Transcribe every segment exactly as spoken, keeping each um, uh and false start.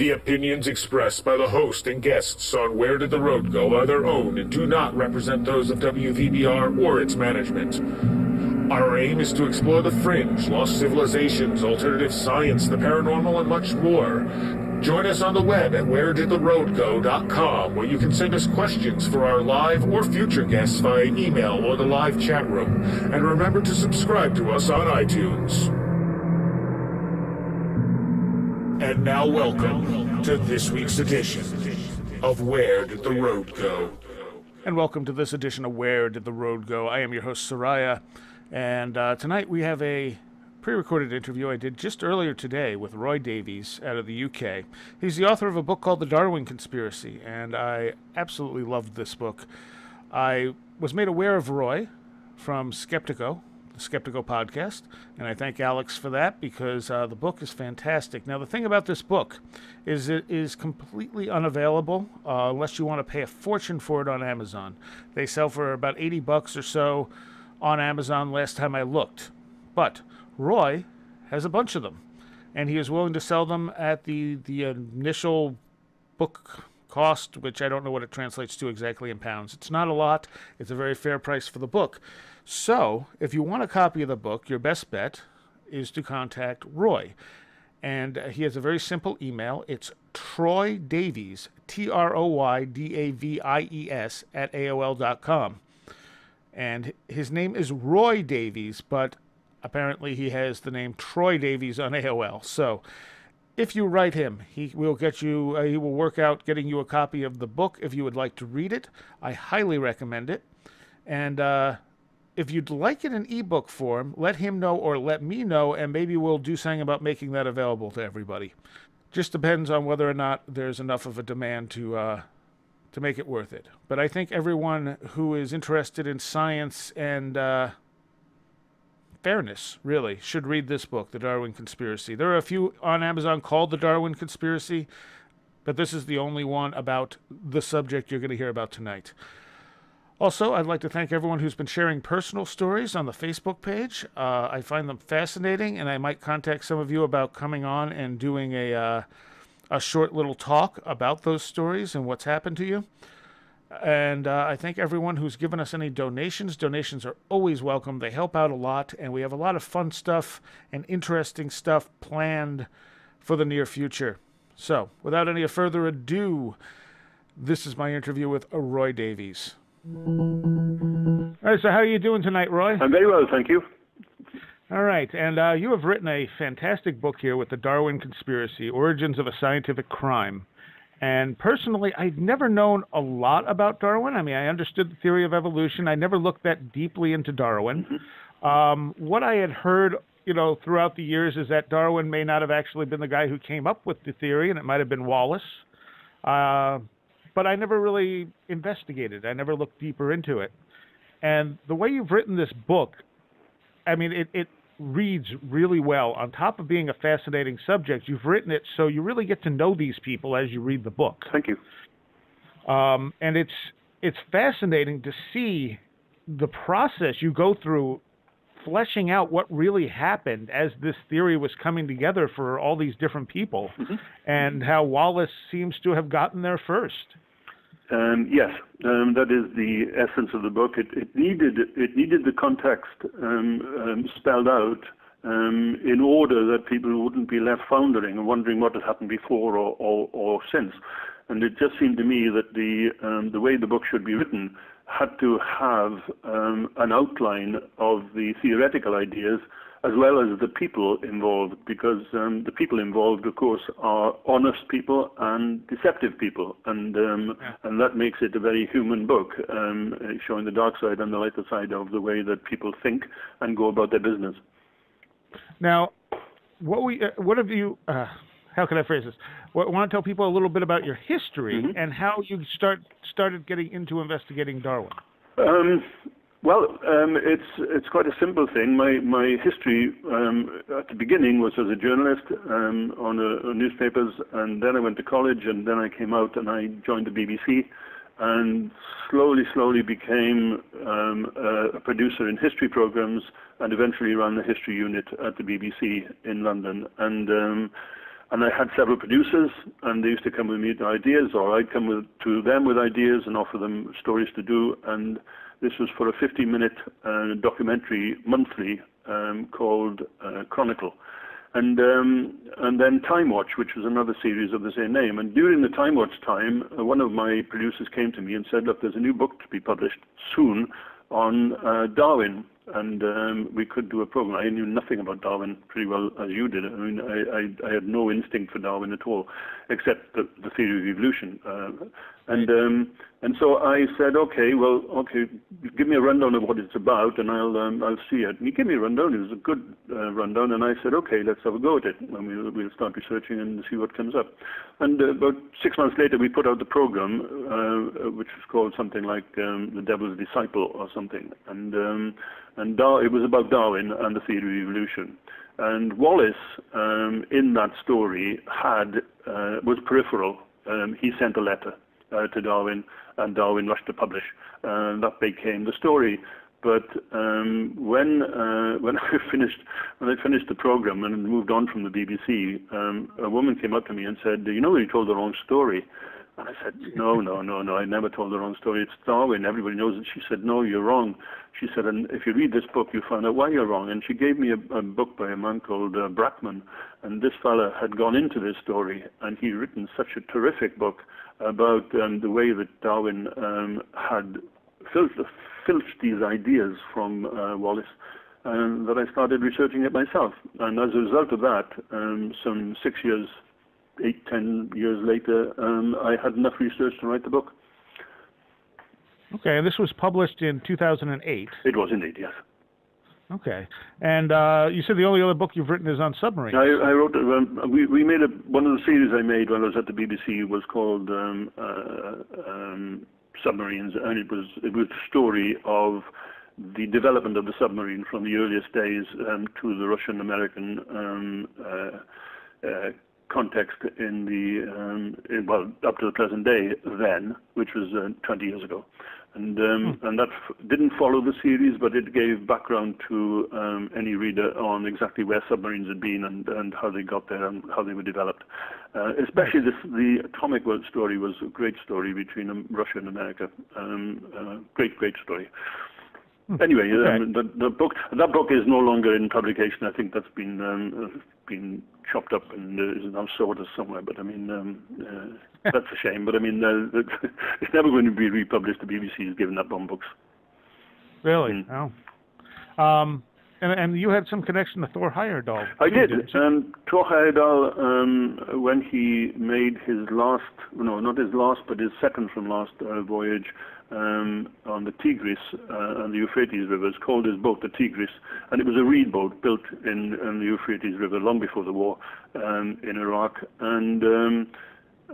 The opinions expressed by the host and guests on Where Did the Road Go are their own and do not represent those of W V B R or its management. Our aim is to explore the fringe, lost civilizations, alternative science, the paranormal, and much more. Join us on the web at where did the road go dot com, where you can send us questions for our live or future guests via email or the live chat room. And remember to subscribe to us on iTunes. And now welcome to this week's edition of Where Did the Road Go? And welcome to this edition of Where Did the Road Go? I am your host, Soraya, and uh, tonight we have a pre-recorded interview I did just earlier today with Roy Davies out of the U K. He's the author of a book called The Darwin Conspiracy, and I absolutely loved this book. I was made aware of Roy from Skeptico, the Skeptico podcast, and I thank Alex for that because uh, the book is fantastic. Now, the thing about this book is it is completely unavailable uh, unless you want to pay a fortune for it on Amazon. They sell for about eighty bucks or so on Amazon last time I looked. But Roy has a bunch of them, and he is willing to sell them at the, the initial book cost, which I don't know what it translates to exactly in pounds. It's not a lot. It's a very fair price for the book. So if you want a copy of the book, your best bet is to contact Roy. And he has a very simple email. It's Troy Davies, T R O Y D A V I E S, at A O L dot com. And his name is Roy Davies, but apparently he has the name Troy Davies on A O L. So if you write him, he will get you, uh, he will work out getting you a copy of the book if you would like to read it. I highly recommend it. And uh, if you'd like it in ebook form, let him know or let me know, and maybe we'll do something about making that available to everybody. Just depends on whether or not there's enough of a demand to uh, to make it worth it. But I think everyone who is interested in science and Uh, fairness, really, should read this book, The Darwin Conspiracy. There are a few on Amazon called The Darwin Conspiracy, but this is the only one about the subject you're going to hear about tonight. Also, I'd like to thank everyone who's been sharing personal stories on the Facebook page. Uh, I find them fascinating, and I might contact some of you about coming on and doing a, uh, a short little talk about those stories and what's happened to you. And uh, I thank everyone who's given us any donations. Donations are always welcome. They help out a lot, and we have a lot of fun stuff and interesting stuff planned for the near future. So, without any further ado, this is my interview with Roy Davies. All right, so how are you doing tonight, Roy? I'm very well, thank you. All right, and uh, you have written a fantastic book here with The Darwin Conspiracy, Origins of a Scientific Crime. And personally, I've never known a lot about Darwin. I mean, I understood the theory of evolution. I never looked that deeply into Darwin. Mm-hmm. Um, what I had heard, you know, throughout the years is that Darwin may not have actually been the guy who came up with the theory, and it might have been Wallace. Uh, but I never really investigated. I never looked deeper into it. And the way you've written this book, I mean, it, it reads really well. On top of being a fascinating subject, you've written it so you really get to know these people as you read the book. Thank you. Um, and it's it's fascinating to see the process you go through fleshing out what really happened as this theory was coming together for all these different people, mm-hmm. and how Wallace seems to have gotten there first. Um, yes, um, that is the essence of the book. It, it needed it needed the context um, um, spelled out um, in order that people wouldn't be left foundering and wondering what had happened before or, or, or since. And it just seemed to me that the um, the way the book should be written had to have um, an outline of the theoretical ideas as well as the people involved, because um, the people involved, of course, are honest people and deceptive people, and um, yeah. and that makes it a very human book, um, showing the dark side and the lighter side of the way that people think and go about their business. Now, what we, uh, what have you, uh, how can I phrase this? Well, I want to tell people a little bit about your history, mm-hmm. and how you start started getting into investigating Darwin. Um, Well, um, it's it's quite a simple thing. My my history um, at the beginning was as a journalist um, on, a, on newspapers, and then I went to college, and then I came out and I joined the B B C, and slowly, slowly became um, a, a producer in history programs, and eventually ran the history unit at the B B C in London, and. Um, And I had several producers, and they used to come with me with ideas, or I'd come with, to them with ideas and offer them stories to do. And this was for a fifty-minute uh, documentary monthly um, called uh, Chronicle. And um, and then Time Watch, which was another series of the same name. And during the Time Watch time, uh, one of my producers came to me and said, look, there's a new book to be published soon on uh, Darwin. And um, we could do a program. I knew nothing about Darwin, pretty well as you did. I mean, I, I, I had no instinct for Darwin at all, except the, the theory of evolution. Uh, and um, and so I said, okay, well, okay, give me a rundown of what it's about, and I'll um, I'll see it. And he gave me a rundown. It was a good uh, rundown, and I said, okay, let's have a go at it, and we'll, we'll start researching and see what comes up. And uh, about six months later, we put out the program, uh, which was called something like um, The Devil's Disciple or something, and. Um, And Dar- it was about Darwin and the theory of evolution. And Wallace, um, in that story, had uh, was peripheral. Um, he sent a letter uh, to Darwin, and Darwin rushed to publish. And that became the story. But um, when uh, when I finished when I finished the program and moved on from the B B C, um, a woman came up to me and said, "You know, you told the wrong story." And I said, no, no, no, no, I never told the wrong story. It's Darwin. Everybody knows it. She said, no, you're wrong. She said, and if you read this book, you'll find out why you're wrong. And she gave me a, a book by a man called uh, Brackman. And this fella had gone into this story, and he'd written such a terrific book about um, the way that Darwin um, had filched, filched these ideas from uh, Wallace, um, that I started researching it myself. And as a result of that, um, some six years eight, ten years later, um, I had enough research to write the book. Okay, and this was published in two thousand eight. It was indeed, yes. Okay, and uh, you said the only other book you've written is on submarines. I, I wrote, um, we, we made a, one of the series I made when I was at the B B C was called um, uh, um, Submarines, and it was, it was a story of the development of the submarine from the earliest days um, to the Russian-American um, uh, uh, context in the, um, in, well, up to the present day then, which was uh, twenty years ago. And um, hmm. and that f didn't follow the series, but it gave background to um, any reader on exactly where submarines had been and, and how they got there and how they were developed. Uh, especially this, the Atomic World story was a great story between um, Russia and America. Um, uh, great, great story. Hmm. Anyway, okay. um, the, the book, that book is no longer in publication. I think that's been um, been chopped up and uh, is now sorted somewhere, but I mean, um, uh, that's a shame, but I mean, uh, it's never going to be republished. The B B C has given up on books. Really? Mm. Oh. Um, and, and you had some connection to Thor Heyerdahl. I did. Um, Thor Heyerdahl, um, when he made his last, no, not his last, but his second from last uh, voyage, Um, on the Tigris uh, and the Euphrates rivers, called his boat the Tigris, and it was a reed boat built in, in the Euphrates River long before the war um, in Iraq. And um,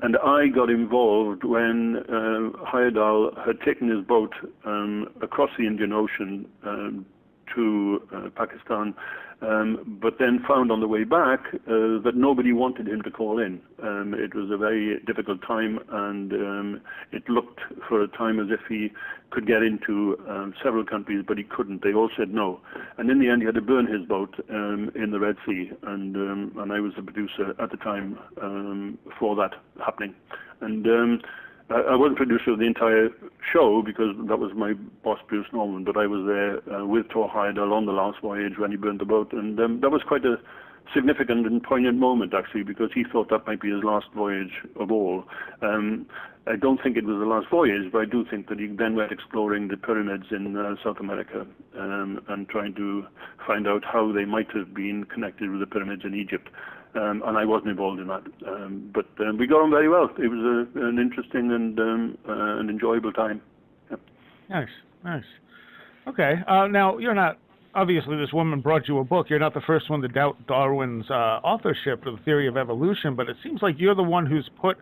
and I got involved when uh, Heyerdahl had taken his boat um, across the Indian Ocean um, to uh, Pakistan, um, but then found on the way back uh, that nobody wanted him to call in. Um, it was a very difficult time, and um, it looked for a time as if he could get into um, several countries, but he couldn't. They all said no. And in the end, he had to burn his boat um, in the Red Sea, and um, and I was the producer at the time um, for that happening. And um, I wasn't producer of the entire show because that was my boss, Bruce Norman, but I was there uh, with Thor Heyerdahl on the last voyage when he burned the boat, and um, that was quite a significant and poignant moment, actually, because he thought that might be his last voyage of all. Um, I don't think it was the last voyage, but I do think that he then went exploring the pyramids in uh, South America um, and trying to find out how they might have been connected with the pyramids in Egypt. Um, and I wasn't involved in that, um, but um, we got on very well. It was a, an interesting and um, uh, an enjoyable time. Yeah. Nice, nice. Okay, uh, now you're not, obviously this woman brought you a book. You're not the first one to doubt Darwin's uh, authorship of the theory of evolution, but it seems like you're the one who's put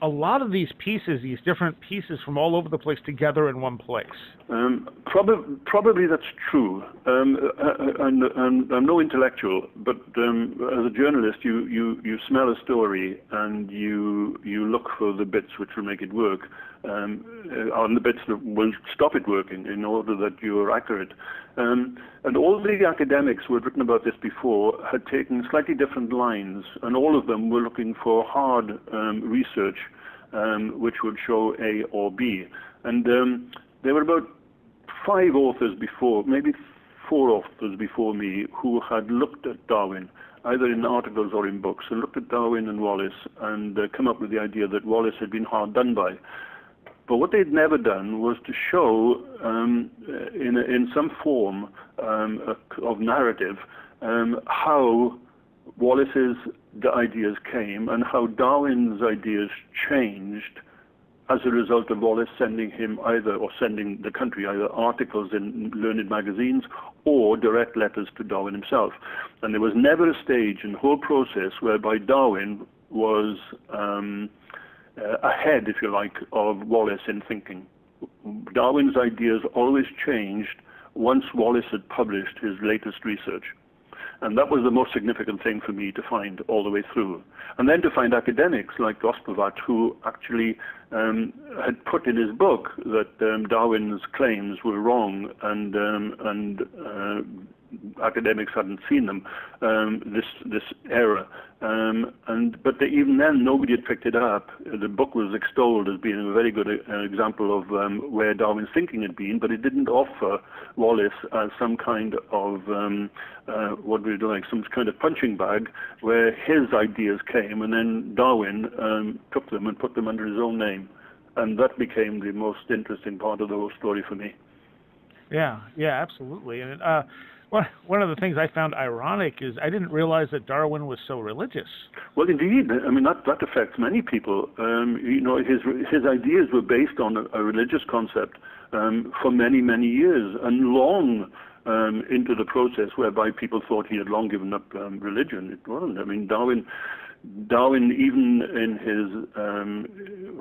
a lot of these pieces, these different pieces from all over the place together in one place. Um, prob probably that's true. Um, I, I'm, I'm, I'm no intellectual, but um, as a journalist, you, you, you smell a story and you, you look for the bits which will make it work, um, and the bits that will stop it working in order that you are accurate. Um, And all the academics who had written about this before had taken slightly different lines, and all of them were looking for hard um, research um, which would show A or B. And um, there were about five authors before, maybe four authors before me, who had looked at Darwin, either in articles or in books, and looked at Darwin and Wallace and uh, come up with the idea that Wallace had been hard done by. But what they'd never done was to show um, in, in some form um, of narrative um, how Wallace's ideas came and how Darwin's ideas changed as a result of Wallace sending him either, or sending the country either articles in learned magazines or direct letters to Darwin himself. And there was never a stage in the whole process whereby Darwin was um, Uh, ahead, if you like, of Wallace in thinking. Darwin's ideas always changed once Wallace had published his latest research. And that was the most significant thing for me to find all the way through. And then to find academics like Gospovac, who actually um, had put in his book that um, Darwin's claims were wrong and, um, and uh, academics hadn't seen them, um, this this error, um, and but they, even then nobody had picked it up. The book was extolled as being a very good uh, example of um, where Darwin's thinking had been, but it didn't offer Wallace as some kind of um, uh, what we would like some kind of punching bag where his ideas came and then Darwin um, took them and put them under his own name, and that became the most interesting part of the whole story for me. Yeah, yeah, absolutely, and. Uh, One of the things I found ironic is I didn't realize that Darwin was so religious. Well, indeed. I mean, that, that affects many people. Um, you know, his, his ideas were based on a, a religious concept um, for many, many years, and long um, into the process whereby people thought he had long given up um, religion. It wasn't. I mean, Darwin... Darwin, even in his, um,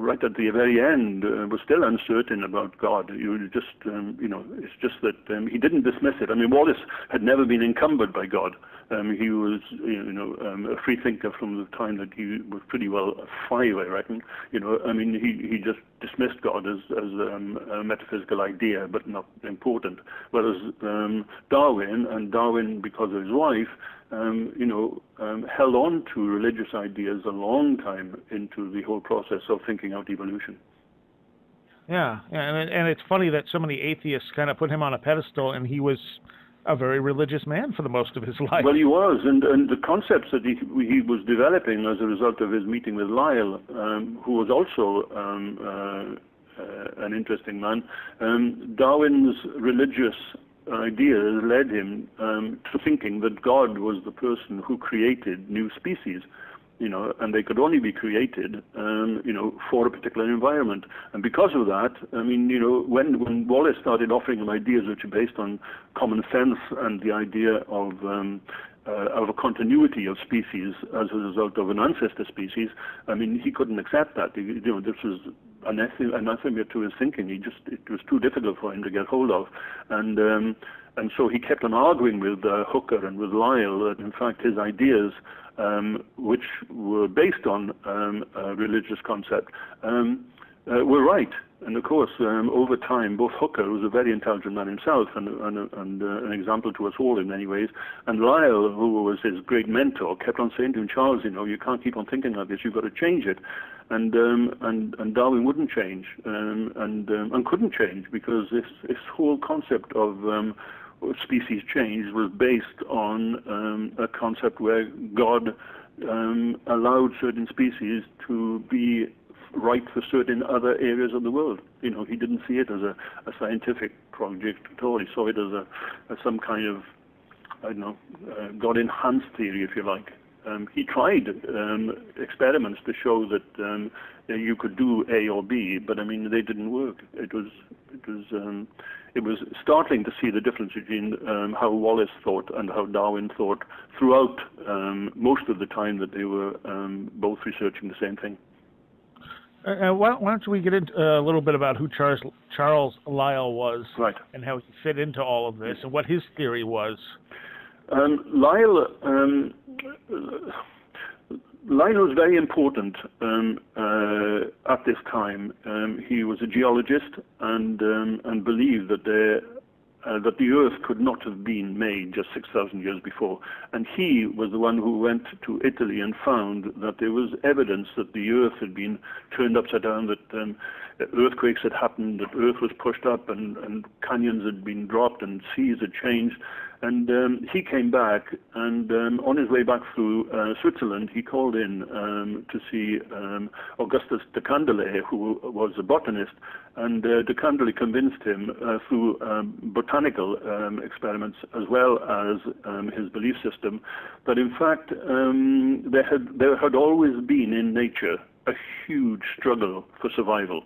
right at the very end, uh, was still uncertain about God. You just, um, you know, it's just that um, he didn't dismiss it. I mean, Wallace had never been encumbered by God. Um, he was, you know, um, a free thinker from the time that he was pretty well five, I reckon. You know, I mean, he, he just dismissed God as, as um, a metaphysical idea, but not important. Whereas um, Darwin, and Darwin because of his wife, Um, you know, um, held on to religious ideas a long time into the whole process of thinking out evolution. Yeah, and and it's funny that so many atheists kind of put him on a pedestal, and he was a very religious man for the most of his life. Well, he was, and, and the concepts that he, he was developing as a result of his meeting with Lyell, um, who was also um, uh, uh, an interesting man, um, Darwin's religious ideas led him um, to thinking that God was the person who created new species, you know, and they could only be created, um, you know, for a particular environment. And because of that, I mean, you know, when, when Wallace started offering him ideas which are based on common sense and the idea of um, Uh, of a continuity of species as a result of an ancestor species, I mean, he couldn't accept that. He, you know, this was anathema to his thinking. He just, it was too difficult for him to get hold of. And um, and so he kept on arguing with uh, Hooker and with Lyell that, in fact, his ideas, um, which were based on um, a religious concept, um, uh, were right. And of course, um, over time, both Hooker, who was a very intelligent man himself and, and, and uh, an example to us all in many ways, and Lyell, who was his great mentor, kept on saying to him, Charles, you know, you can't keep on thinking like this, you've got to change it. And um, and, and Darwin wouldn't change um, and um, and couldn't change because this, this whole concept of um, species change was based on um, a concept where God um, allowed certain species to be right for certain other areas of the world. You know, he didn't see it as a, a scientific project at all. He saw it as a as some kind of, I don't know, uh, God-enhanced theory, if you like. Um, he tried um, experiments to show that um, you could do A or B, but I mean they didn't work. It was it was um, it was startling to see the difference between um, how Wallace thought and how Darwin thought throughout um, most of the time that they were um, both researching the same thing. Uh, why, don't, why don't we get into uh, a little bit about who Charles, Charles Lyell was, right, and how he fit into all of this and what his theory was? Um, Lyell, um, Lyell was very important um, uh, at this time. Um, he was a geologist and um, and believed that there uh, that the Earth could not have been made just six thousand years before. And he was the one who went to Italy and found that there was evidence that the Earth had been turned upside down, that um, earthquakes had happened, that Earth was pushed up, and, and canyons had been dropped, and seas had changed. And um, he came back, and um, on his way back through uh, Switzerland, he called in um, to see um, Augustus de Candolle, who was a botanist, and uh, de Candolle convinced him uh, through um, botanical um, experiments as well as um, his belief system that in fact um, there had there had always been in nature a huge struggle for survival.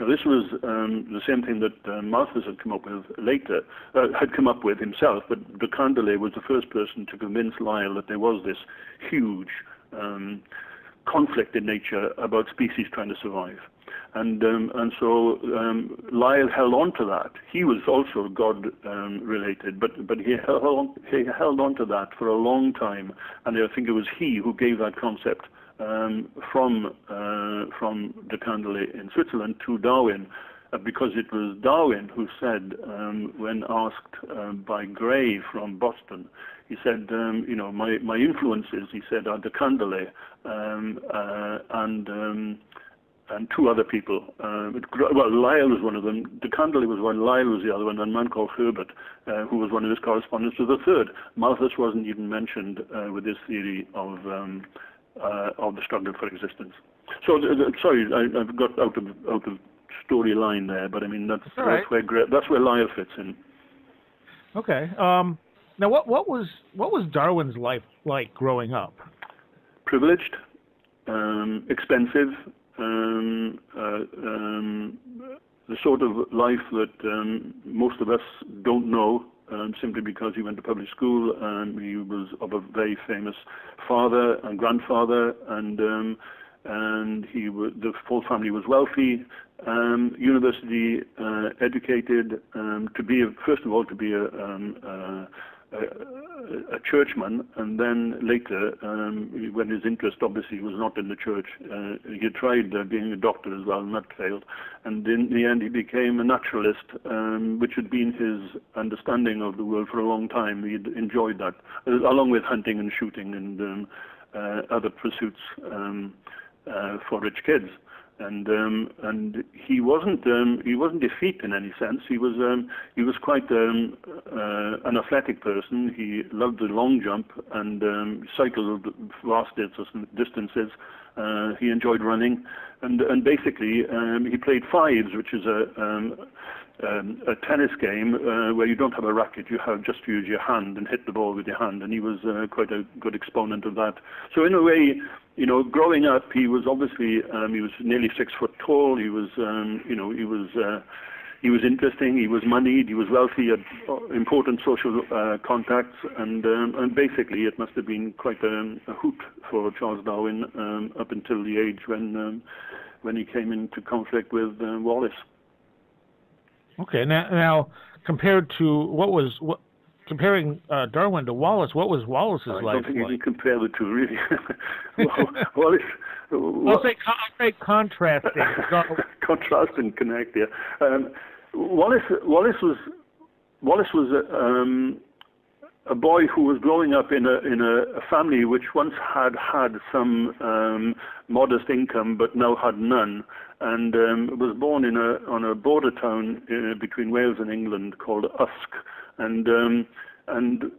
Now, this was um, the same thing that uh, Malthus had come up with later, uh, had come up with himself, but de Candolle was the first person to convince Lyell that there was this huge um, conflict in nature about species trying to survive. And, um, and so um, Lyell held on to that. He was also God-related, um, but, but he, held on, he held on to that for a long time, and I think it was he who gave that concept Um, from uh, from de Candolle in Switzerland to Darwin, uh, because it was Darwin who said, um, when asked uh, by Gray from Boston, he said, um, you know, my, my influences, he said, are de Candolle um, uh, and um, and two other people. Uh, well, Lyell was one of them. De Candolle was one. Lyell was the other one. And a man called Herbert, uh, who was one of his correspondents, was the third. Malthus wasn't even mentioned uh, with his theory of um, Uh, of the struggle for existence. So, uh, sorry, I, I've got out of out of storyline there, but I mean that's that's right. where that's where Lyell fits in. Okay. Um, now, what what was what was Darwin's life like growing up? Privileged, um, expensive, um, uh, um, the sort of life that um, most of us don't know. Um, simply because he went to public school, and he was of a very famous father and grandfather, and um, and he w the whole family was wealthy, um, university uh, educated. Um, to be a, first of all to be a, um, a, a, a churchman, and then later, um, when his interest obviously was not in the church, uh, he tried uh, being a doctor as well, and that failed. And in the end, he became a naturalist, um, which had been his understanding of the world for a long time. He'd enjoyed that, along with hunting and shooting and um, uh, other pursuits um, uh, for rich kids. And um, and he wasn't um, he wasn't effete in any sense. He was um, he was quite um, uh, an athletic person. He loved the long jump and um, cycled vast distances. Uh, he enjoyed running, and and basically um, he played fives, which is a um, um, a tennis game uh, where you don't have a racket. You have just to use your hand and hit the ball with your hand. And he was uh, quite a good exponent of that. So in a way, you know, growing up, he was obviously um, he was nearly six foot tall. He was, um, you know, he was uh, he was interesting. He was moneyed. He was wealthy. Had important social uh, contacts, and um, and basically, it must have been quite a, a hoot for Charles Darwin um, up until the age when um, when he came into conflict with uh, Wallace. Okay, now, now compared to what was what. Comparing uh, Darwin to Wallace, what was Wallace's life like? I don't think like? you can compare the two, really. Wallace, I'll say con contrasting. Contrast and connect, yeah. Um, Wallace, Wallace was, Wallace was a, um, a boy who was growing up in a in a family which once had had some um, modest income, but now had none. And um, was born in a on a border town uh, between Wales and England called Usk. And um, and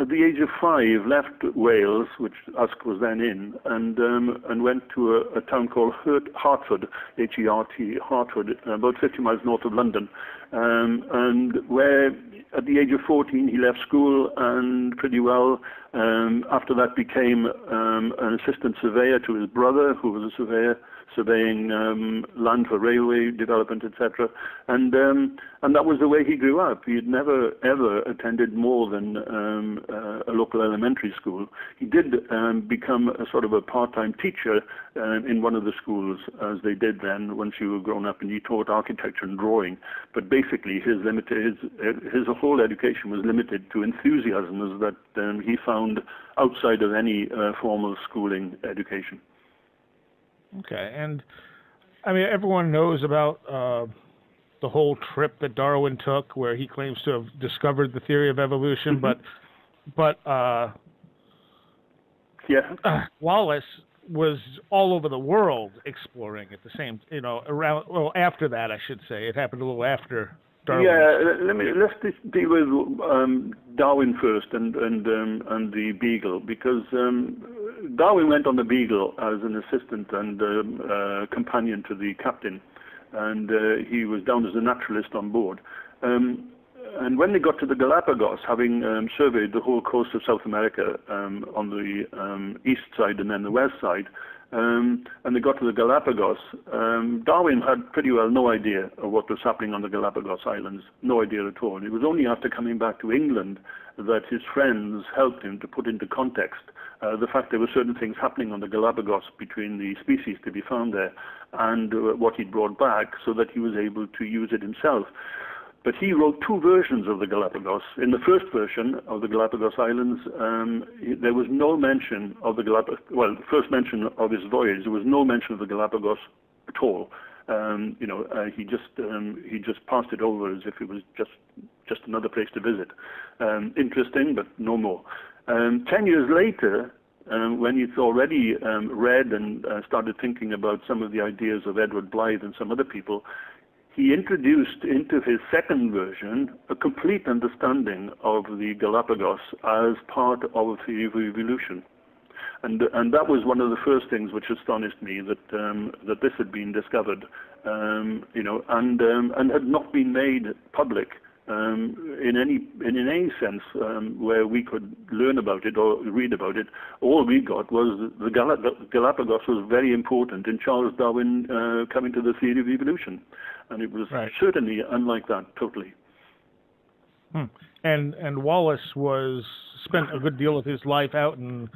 at the age of five, left Wales, which Usk was then in, and um, and went to a, a town called Hertford, H E R T, Hertford, about fifty miles north of London, um, and where at the age of fourteen he left school and pretty well um, after that became um, an assistant surveyor to his brother, who was a surveyor. Surveying um, land for railway development, et cetera, and um, and that was the way he grew up. He had never ever attended more than um, uh, a local elementary school. He did um, become a sort of a part-time teacher uh, in one of the schools, as they did then once you were grown up, and he taught architecture and drawing. But basically, his limited his, his whole education was limited to enthusiasms that um, he found outside of any uh, formal schooling education. Okay, and I mean everyone knows about uh, the whole trip that Darwin took, where he claims to have discovered the theory of evolution. Mm-hmm. But but uh, yeah, uh, Wallace was all over the world exploring at the same, you know, around, well, after that, I should say. It happened a little after Darwin. Yeah, let me, let's just deal with um, Darwin first and and um, and the Beagle, because um, Darwin went on the Beagle as an assistant and um, uh, companion to the captain, and uh, he was down as a naturalist on board. Um, and when they got to the Galapagos, having um, surveyed the whole coast of South America um, on the um, east side and then the west side, um, and they got to the Galapagos, um, Darwin had pretty well no idea of what was happening on the Galapagos Islands, no idea at all. And it was only after coming back to England that his friends helped him to put into context uh, the fact there were certain things happening on the Galapagos between the species to be found there and uh, what he'd brought back, so that he was able to use it himself. But he wrote two versions of the Galapagos. In the first version of the Galapagos Islands, um, there was no mention of the Galapagos, well, the first mention of his voyage, there was no mention of the Galapagos at all. Um, you know, uh, he just um, he just passed it over as if it was just just another place to visit. Um, interesting, but no more. Um, ten years later, Um, when you've already um, read and uh, started thinking about some of the ideas of Edward Blyth and some other people, he introduced into his second version a complete understanding of the Galapagos as part of the evolution. And, and that was one of the first things which astonished me, that, um, that this had been discovered, um, you know, and, um, and had not been made public. Um, in any in, in any sense um, where we could learn about it or read about it. All we got was the Gal- Galapagos was very important in Charles Darwin uh, coming to the theory of evolution, and it was right. certainly unlike that totally. Hmm. And and Wallace was spent a good deal of his life out in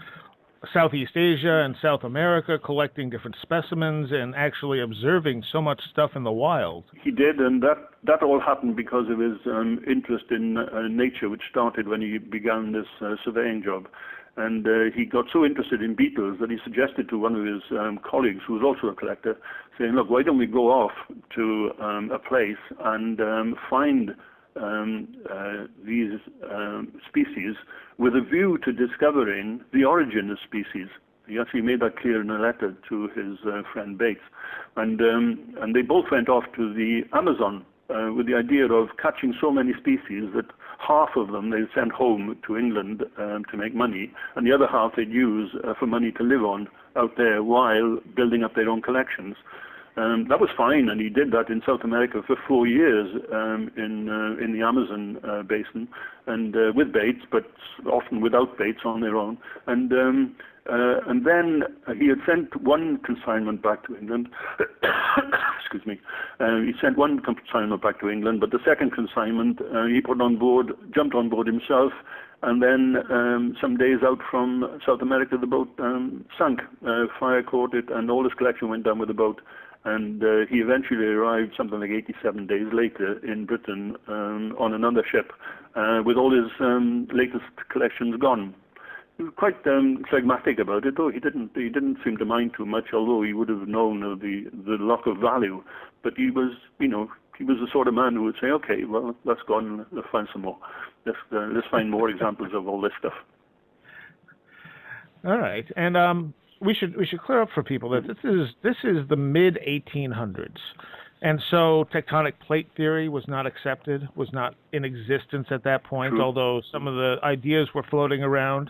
Southeast Asia and South America, collecting different specimens and actually observing so much stuff in the wild. He did, and that, that all happened because of his um, interest in uh, nature, which started when he began this uh, surveying job. And uh, he got so interested in beetles that he suggested to one of his um, colleagues, who was also a collector, saying, look, why don't we go off to um, a place and um, find Um, uh, these um, species with a view to discovering the origin of species. He actually made that clear in a letter to his uh, friend Bates. And, um, and they both went off to the Amazon uh, with the idea of catching so many species that half of them they sent home to England um, to make money, and the other half they'd use uh, for money to live on out there while building up their own collections. Um, that was fine, and he did that in South America for four years um, in uh, in the Amazon uh, basin, and uh, with Bates, but often without Bates on their own. And um, uh, and then he had sent one consignment back to England. Excuse me. Uh, he sent one consignment back to England, but the second consignment uh, he put on board, jumped on board himself. And then um, some days out from South America, the boat um, sunk. Uh, fire caught it, and all his collection went down with the boat. And uh, he eventually arrived something like eighty-seven days later in Britain um, on another ship uh, with all his um, latest collections gone. He was quite um, pragmatic about it, though. He didn't, he didn't seem to mind too much, although he would have known of the, the lack of value. But he was, you know, he was the sort of man who would say, okay, well, that's gone, let's find some more. Let's, uh, let's find more examples of all this stuff. All right. And um We should we should clear up for people that this is this is the mid eighteen hundreds, and so tectonic plate theory was not accepted, was not in existence at that point. True. Although some of the ideas were floating around,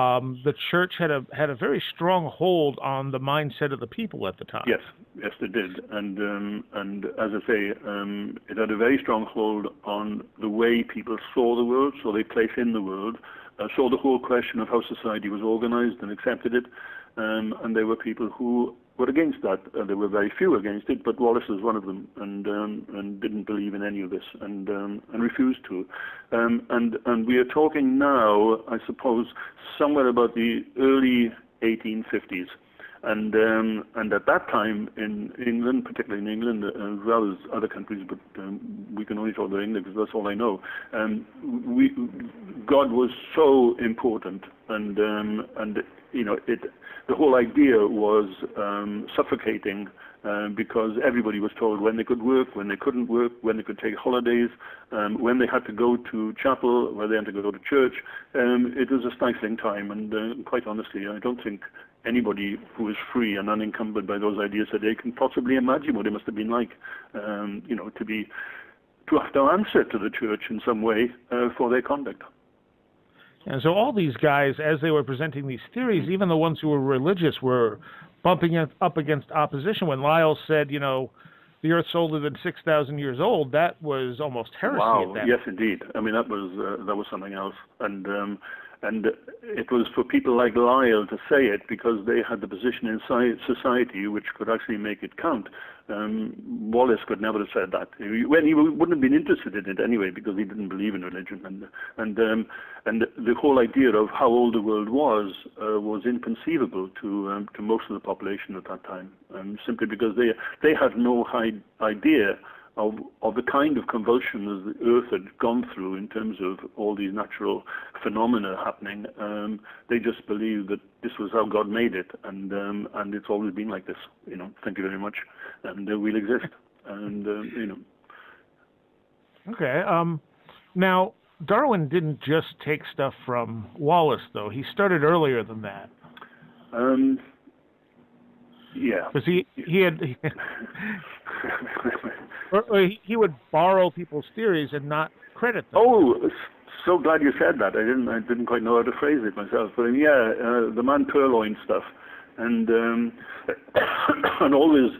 um, the church had a had a very strong hold on the mindset of the people at the time. Yes, yes, it did, and um, and as I say, um, it had a very strong hold on the way people saw the world, saw their place in the world, uh, saw the whole question of how society was organized, and accepted it. Um, and there were people who were against that. Uh, there were very few against it, but Wallace was one of them, and um, and didn't believe in any of this, and um, and refused to. Um, and and we are talking now, I suppose, somewhere about the early eighteen fifties, And um, and at that time in England, particularly in England, as well as other countries, but um, we can only talk about England because that's all I know. Um, we, God was so important, and um, and you know it. The whole idea was um, suffocating uh, because everybody was told when they could work, when they couldn't work, when they could take holidays, um, when they had to go to chapel, when they had to go to church. Um, it was a stifling time, and uh, quite honestly, I don't think anybody who is free and unencumbered by those ideas today can possibly imagine what it must have been like, um, you know, to be to have to answer to the church in some way uh, for their conduct. And so all these guys, as they were presenting these theories, even the ones who were religious, were bumping up against opposition. When Lyell said, you know, the Earth's older than six thousand years old, that was almost heresy. Wow! At that. Yes, indeed. I mean, that was uh, that was something else, and. Um, And it was for people like Lyell to say it because they had the position in society which could actually make it count. Um, Wallace could never have said that. He, when he wouldn't have been interested in it anyway because he didn't believe in religion. And and um, and the whole idea of how old the world was uh, was inconceivable to um, to most of the population at that time, um, simply because they they had no high idea Of, of the kind of convulsion that the Earth had gone through in terms of all these natural phenomena happening. Um, they just believed that this was how God made it, and um, and it's always been like this. You know, thank you very much, and uh, we'll exist. And uh, you know. Okay. Um, now Darwin didn't just take stuff from Wallace, though. He started earlier than that. Um, yeah. Because he he had. He had Or, or he would borrow people's theories and not credit them. Oh, so glad you said that. I didn't. I didn't quite know how to phrase it myself. But yeah, uh, the man purloined stuff, and um, and always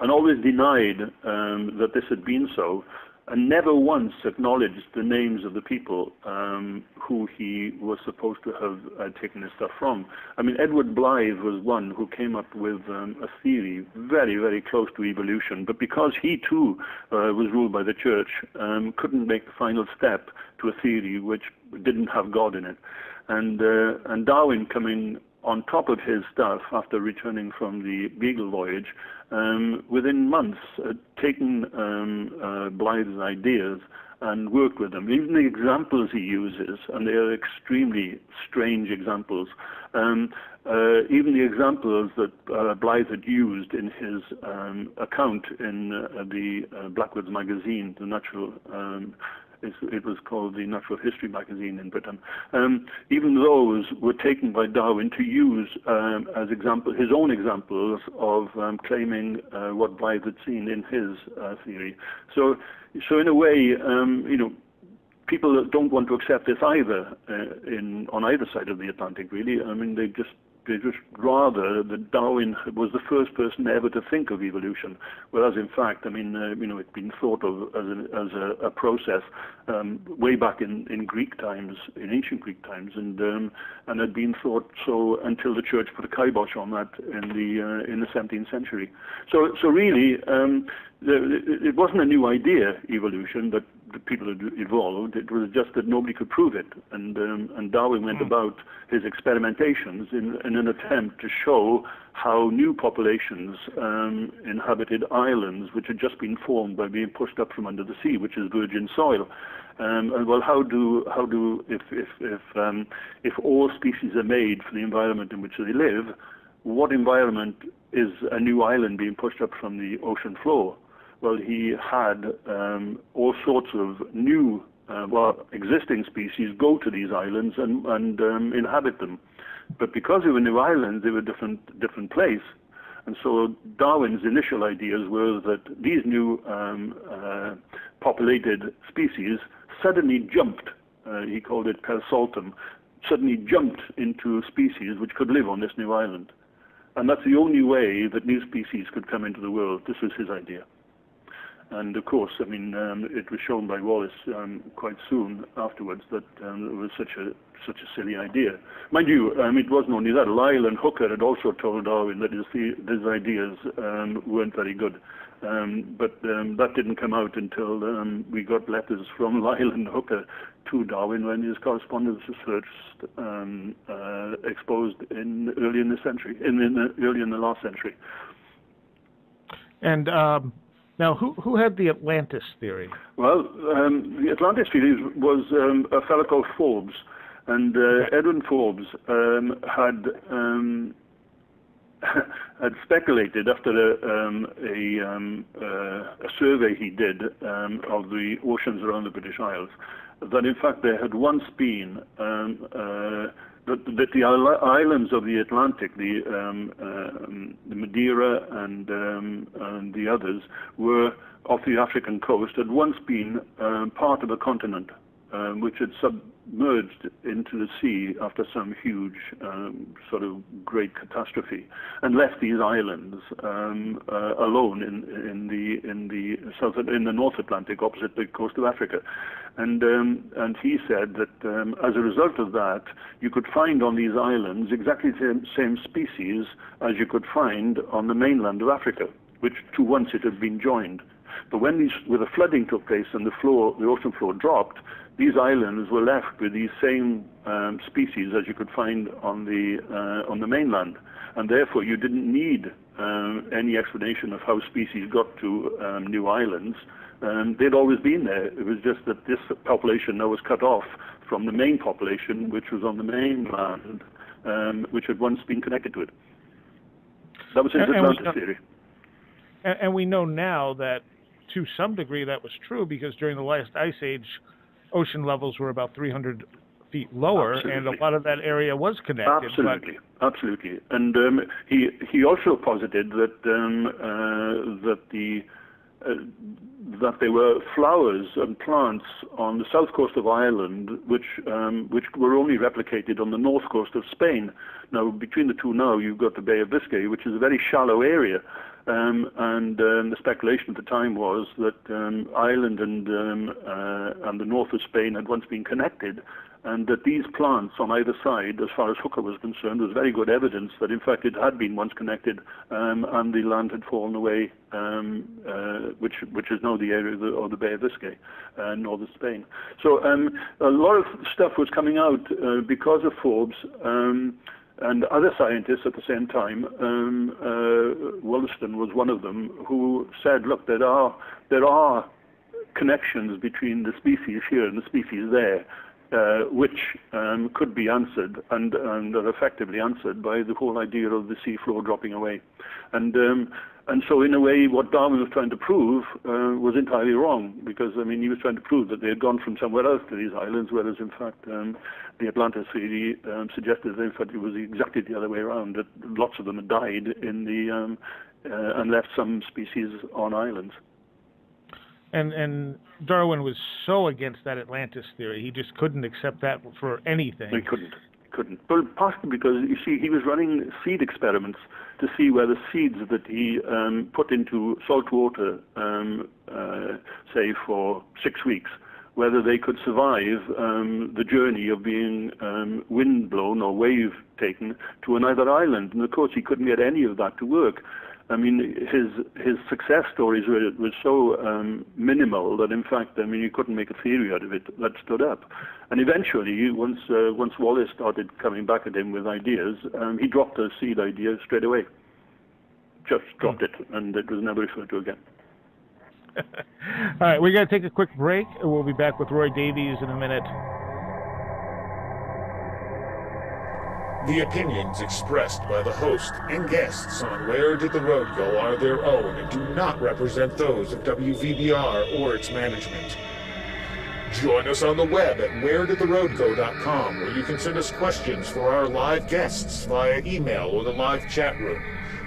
and always denied um, that this had been so, and never once acknowledged the names of the people um, who he was supposed to have uh, taken this stuff from. I mean, Edward Blyth was one who came up with um, a theory very, very close to evolution, but because he too uh, was ruled by the church, um, couldn't make the final step to a theory which didn't have God in it. And, uh, and Darwin coming on top of his stuff after returning from the Beagle voyage, um, within months uh, taken um, uh, Blyth's ideas and worked with them. Even the examples he uses, and they are extremely strange examples, um, uh, even the examples that uh, Blyth had used in his um, account in uh, the uh, Blackwood's magazine, the natural um, it was called the Natural History magazine in Britain. Um, even those were taken by Darwin to use um, as example, his own examples of um, claiming uh, what Blyth had seen in his uh, theory. So, so in a way, um, you know, people don't want to accept this either uh, in on either side of the Atlantic. Really, I mean, they just. They just rather that Darwin was the first person ever to think of evolution, whereas in fact, I mean, uh, you know, it's been thought of as a, as a, a process um, way back in, in Greek times, in ancient Greek times, and um, and had been thought so until the Church put a kibosh on that in the uh, in the seventeenth century. So so really, um, the, it wasn't a new idea, evolution, that the people had evolved. It was just that nobody could prove it, and um, and Darwin went mm. about his experimentations in, in an attempt to show how new populations um, inhabited islands which had just been formed by being pushed up from under the sea, which is virgin soil. Um, and well, how do how do if if if um, if all species are made for the environment in which they live, what environment is a new island being pushed up from the ocean floor? Well, he had um, all sorts of new, uh, well, existing species go to these islands and, and um, inhabit them. But because they were new islands, they were different different place. And so Darwin's initial ideas were that these new um, uh, populated species suddenly jumped, uh, he called it per saltum, suddenly jumped into species which could live on this new island. And that's the only way that new species could come into the world. This was his idea. And of course, I mean, um, it was shown by Wallace um, quite soon afterwards that um, it was such a such a silly idea. Mind you, um, it wasn't only that. Lyell and Hooker had also told Darwin that his, his ideas um, weren't very good. Um, but um, that didn't come out until um, we got letters from Lyell and Hooker to Darwin when his correspondence was first um, uh, exposed in early in the century, in, in the, early in the last century. And um, now, who who had the Atlantis theory? Well, um, the Atlantis theory was um, a fellow called Forbes, and uh, Edwin Forbes um, had. Um, had speculated after a, um, a, um, uh, a survey he did um, of the oceans around the British Isles that in fact there had once been um, uh, that, that the islands of the Atlantic, the, um, uh, the Madeira and, um, and the others were off the African coast, had once been um, part of a continent um, which had sub merged into the sea after some huge um, sort of great catastrophe, and left these islands um, uh, alone in, in the in the south in the North Atlantic opposite the coast of Africa, and um, and he said that um, as a result of that you could find on these islands exactly the same, same species as you could find on the mainland of Africa, which to once it had been joined. But when these, when the flooding took place and the floor, the ocean floor dropped, these islands were left with these same um, species as you could find on the uh, on the mainland, and therefore you didn't need uh, any explanation of how species got to um, new islands. Um, they'd always been there. It was just that this population now was cut off from the main population, which was on the mainland, um, which had once been connected to it. That was his Atlantis theory. And, and we know now that, to some degree, that was true because during the last ice age, ocean levels were about three hundred feet lower, absolutely. And a lot of that area was connected. Absolutely, absolutely. And um, he he also posited that um, uh, that the uh, that there were flowers and plants on the south coast of Ireland, which um, which were only replicated on the north coast of Spain. Now between the two, now you've got the Bay of Biscay, which is a very shallow area. Um, and um, the speculation at the time was that um, Ireland and, um, uh, and the north of Spain had once been connected, and that these plants on either side, as far as Hooker was concerned, was very good evidence that in fact it had been once connected, um, and the land had fallen away, um, uh, which which is now the area of the, of the Bay of Biscay, uh, northern Spain. So um, a lot of stuff was coming out uh, because of Forbes. Um, And other scientists at the same time, um, uh, Wollaston was one of them, who said, "Look, there are there are connections between the species here and the species there, uh, which um, could be answered and, and are effectively answered by the whole idea of the sea floor dropping away." And um, and so, in a way, what Darwin was trying to prove uh, was entirely wrong, because I mean, he was trying to prove that they had gone from somewhere else to these islands, whereas in fact, um, the Atlantis theory um, suggested that in fact it was exactly the other way around, that lots of them had died in the um, uh, and left some species on islands. And and Darwin was so against that Atlantis theory, he just couldn't accept that for anything. He couldn't. couldn't. But partly because, you see, he was running seed experiments to see whether seeds that he um, put into salt water, um, uh, say, for six weeks, whether they could survive um, the journey of being um, wind-blown or wave-taken to another island. And, of course, he couldn't get any of that to work. I mean, his his success stories were was so um, minimal that in fact, I mean, you couldn't make a theory out of it that stood up. And eventually, once uh, once Wallace started coming back at him with ideas, um, he dropped the seed idea straight away. Just dropped it, and it was never referred to again. All right, we're going to take a quick break, and we'll be back with Roy Davies in a minute. The opinions expressed by the host and guests on Where Did the Road Go are their own and do not represent those of W V B R or its management. Join us on the web at where did the road go dot com, where you can send us questions for our live guests via email or the live chat room.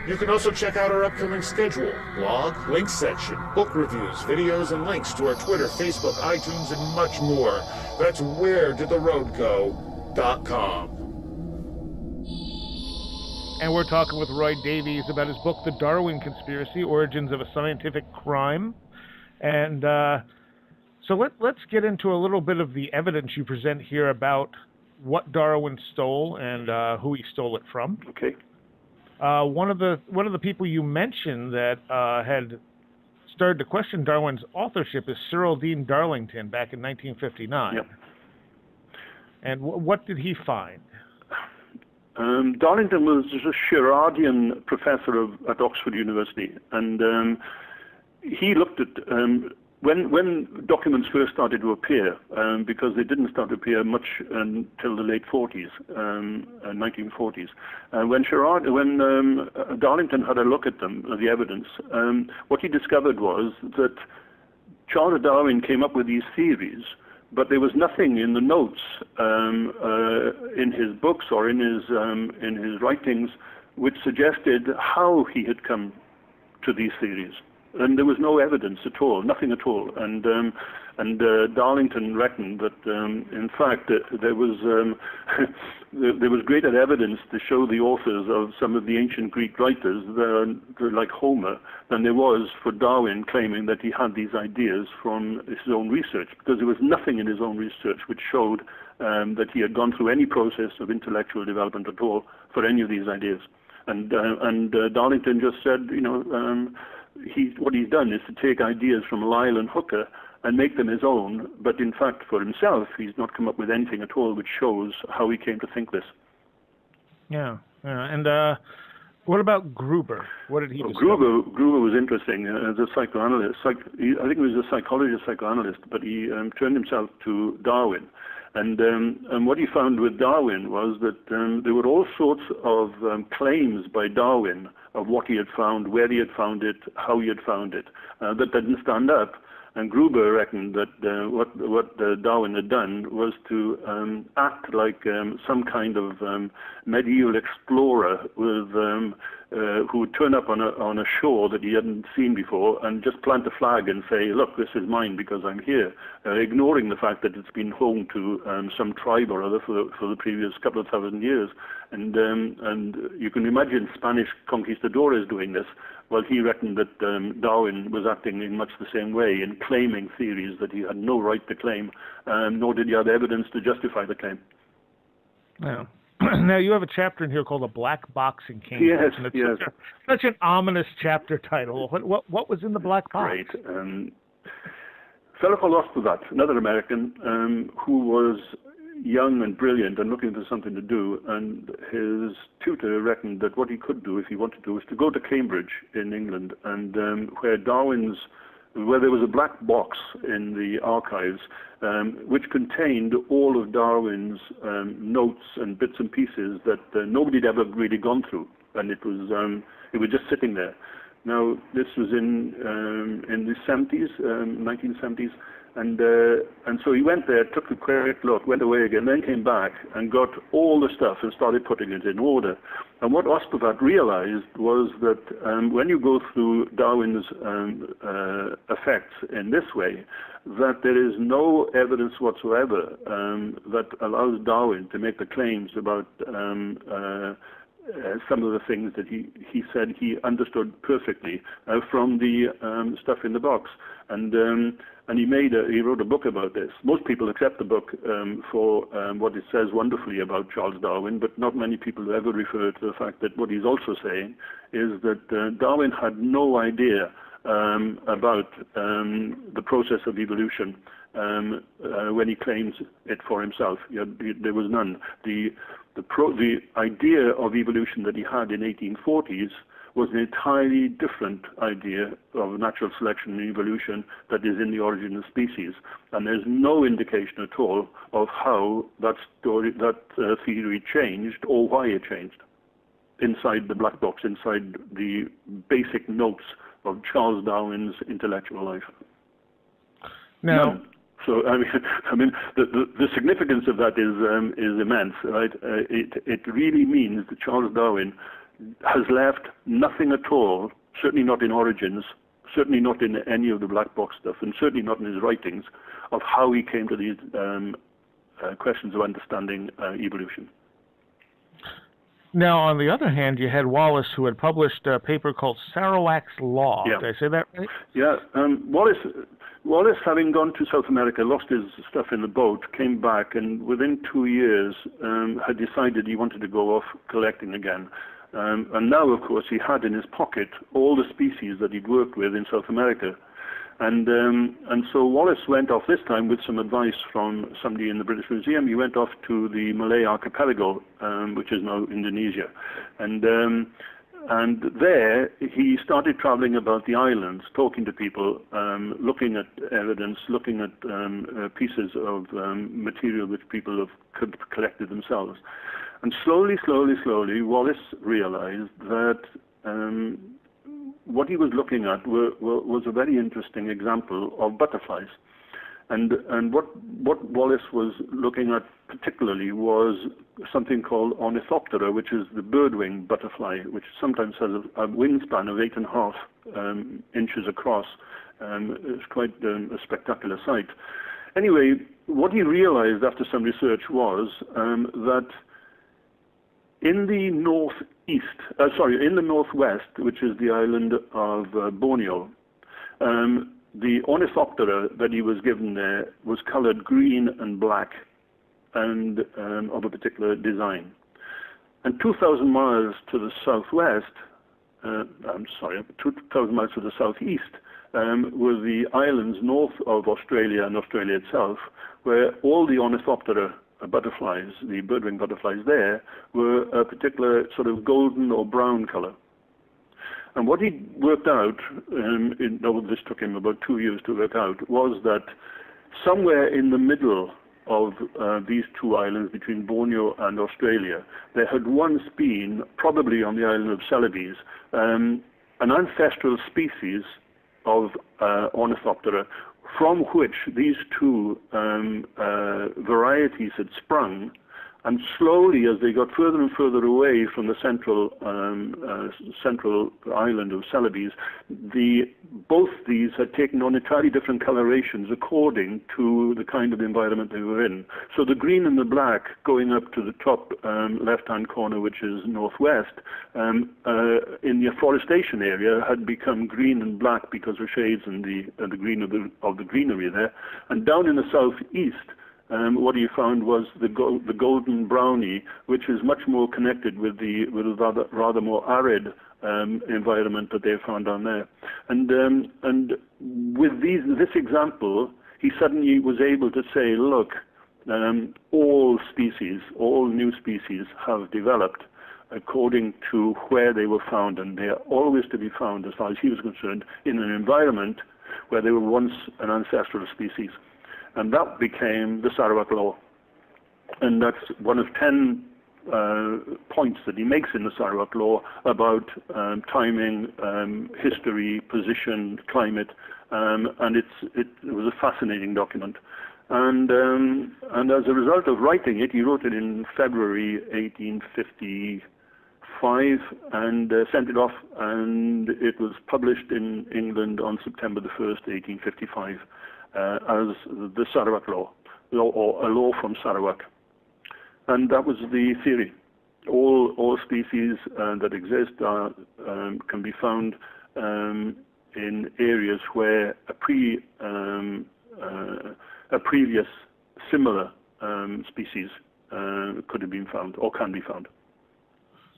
You can also check out our upcoming schedule, blog, links section, book reviews, videos, and links to our Twitter, Facebook, iTunes, and much more. That's where did the road go dot com. And we're talking with Roy Davies about his book, The Darwin Conspiracy, Origins of a Scientific Crime. And uh, so let, let's get into a little bit of the evidence you present here about what Darwin stole and uh, who he stole it from. Okay. Uh, one of the one of the people you mentioned that uh, had started to question Darwin's authorship is Cyril Dean Darlington back in nineteen fifty-nine. Yep. And w what did he find? Um, Darlington was a Sherardian professor of, at Oxford University, and um, he looked at um, when when documents first started to appear, um, because they didn't start to appear much until the late forties, um, uh, nineteen forties. Uh, when Sherard, when um, Darlington had a look at them, uh, the evidence, um, what he discovered was that Charles Darwin came up with these theories, but there was nothing in the notes, um, uh, in his books or in his um, in his writings, which suggested how he had come to these theories. And there was no evidence at all, nothing at all. And um, and uh, Darlington reckoned that, um, in fact, uh, there was um, there was greater evidence to show the authors of some of the ancient Greek writers, than, like Homer, than there was for Darwin claiming that he had these ideas from his own research, because there was nothing in his own research which showed um, that he had gone through any process of intellectual development at all for any of these ideas. And uh, and uh, Darlington just said, you know. Um, He, what he's done is to take ideas from Lyell and Hooker and make them his own, but in fact for himself he's not come up with anything at all which shows how he came to think this. Yeah, yeah. And uh, what about Gruber? What did he well, discover? Gruber, Gruber was interesting uh, as a psychoanalyst. Psych he, I think he was a psychologist, psychoanalyst, but he um, turned himself to Darwin. And, um, and what he found with Darwin was that um, there were all sorts of um, claims by Darwin of what he had found, where he had found it, how he had found it, uh, that didn't stand up. And Gruber reckoned that uh, what, what uh, Darwin had done was to um, act like um, some kind of um, medieval explorer with, um, uh, who would turn up on a, on a shore that he hadn't seen before and just plant a flag and say, look, this is mine because I'm here, uh, ignoring the fact that it's been home to um, some tribe or other for the, for the previous couple of thousand years. And, um, and you can imagine Spanish conquistadores doing this. Well, he reckoned that um, Darwin was acting in much the same way in claiming theories that he had no right to claim, um, nor did he have evidence to justify the claim. Now, now, you have a chapter in here called The Black Box in Cambridge. Yes, yes. Such, a, such an ominous chapter title. What, what, what was in The Black Box? Right. Um, fellow called Ostovat, another American, um, who was young and brilliant and looking for something to do, and his tutor reckoned that what he could do if he wanted to was to go to Cambridge in England, and um, where Darwin's, where there was a black box in the archives um, which contained all of Darwin's um, notes and bits and pieces that uh, nobody had ever really gone through, and it was um, it was just sitting there. Now this was in um, in the seventies, um, nineteen seventies. And, uh, and so he went there, took a quick look, went away again, then came back and got all the stuff and started putting it in order. And what Ostovat realized was that um, when you go through Darwin's um, uh, effects in this way, that there is no evidence whatsoever um, that allows Darwin to make the claims about um, uh, Uh, some of the things that he, he said he understood perfectly uh, from the um, stuff in the box, and um, and he made a, he wrote a book about this. Most people accept the book um, for um, what it says wonderfully about Charles Darwin, but not many people ever refer to the fact that what he's also saying is that uh, Darwin had no idea um, about um, the process of evolution um, uh, when he claims it for himself. He had, he, there was none. The The, pro the idea of evolution that he had in eighteen forties was an entirely different idea of natural selection and evolution that is in The Origin of Species, and there's no indication at all of how that story, that uh, theory changed or why it changed inside the black box, inside the basic notes of Charles Darwin's intellectual life. Now. Now So I mean, I mean, the, the the significance of that is um, is immense, right? Uh, it it really means that Charles Darwin has left nothing at all, certainly not in Origins, certainly not in any of the black box stuff, and certainly not in his writings of how he came to these um, uh, questions of understanding uh, evolution. Now, on the other hand, you had Wallace, who had published a paper called Sarawak's Law. Yeah. Did I say that right? Yeah. Um, Wallace, Wallace, having gone to South America, lost his stuff in the boat, came back, and within two years um, had decided he wanted to go off collecting again. Um, and now, of course, he had in his pocket all the species that he'd worked with in South America. And um, and so Wallace went off this time with some advice from somebody in the British Museum. He went off to the Malay archipelago, um, which is now Indonesia, and um, and there he started traveling about the islands, talking to people, um, looking at evidence, looking at um, uh, pieces of um, material which people have collected themselves. And slowly, slowly, slowly, Wallace realized that Um, what he was looking at were, were, was a very interesting example of butterflies. And, and what, what Wallace was looking at particularly was something called Ornithoptera, which is the birdwing butterfly, which sometimes has a, a wingspan of eight and a half um, inches across. Um, it's quite um, a spectacular sight. Anyway, what he realized after some research was um, that in the northeast, uh, sorry, in the northwest, which is the island of uh, Borneo, um, the Ornithoptera that he was given there was colored green and black, and um, of a particular design. And two thousand miles to the southwest, uh, I'm sorry, two thousand miles to the southeast, um, were the islands north of Australia and Australia itself, where all the Ornithoptera butterflies, the birdwing butterflies there, were a particular sort of golden or brown color. And what he worked out, um, in, oh, this took him about two years to work out, was that somewhere in the middle of uh, these two islands, between Borneo and Australia, there had once been, probably on the island of Celebes, um, an ancestral species of uh, Ornithoptera, from which these two um, uh, varieties had sprung, and slowly, as they got further and further away from the central um, uh, central island of Celebes, the both these had taken on entirely different colorations according to the kind of environment they were in. So the green and the black going up to the top um, left-hand corner, which is northwest, um, uh, in the afforestation area had become green and black because of shades and the, uh, the green of the, of the greenery there. And down in the southeast, Um, what he found was the, go the golden brownie, which is much more connected with the, with the rather, rather more arid um, environment that they found down there. And, um, and with these, this example, he suddenly was able to say, look, um, all species, all new species have developed according to where they were found, and they are always to be found, as far as he was concerned, in an environment where they were once an ancestral species. And that became the Sarawak Law. And that's one of ten uh, points that he makes in the Sarawak Law about um, timing, um, history, position, climate, um, and it's, it was a fascinating document. And, um, and as a result of writing it, he wrote it in February eighteen fifty-five and uh, sent it off, and it was published in England on September the first, eighteen fifty-five. Uh, as the Sarawak law, law, or a law from Sarawak. And that was the theory. All, all species uh, that exist are, um, can be found um, in areas where a, pre, um, uh, a previous similar um, species uh, could have been found or can be found.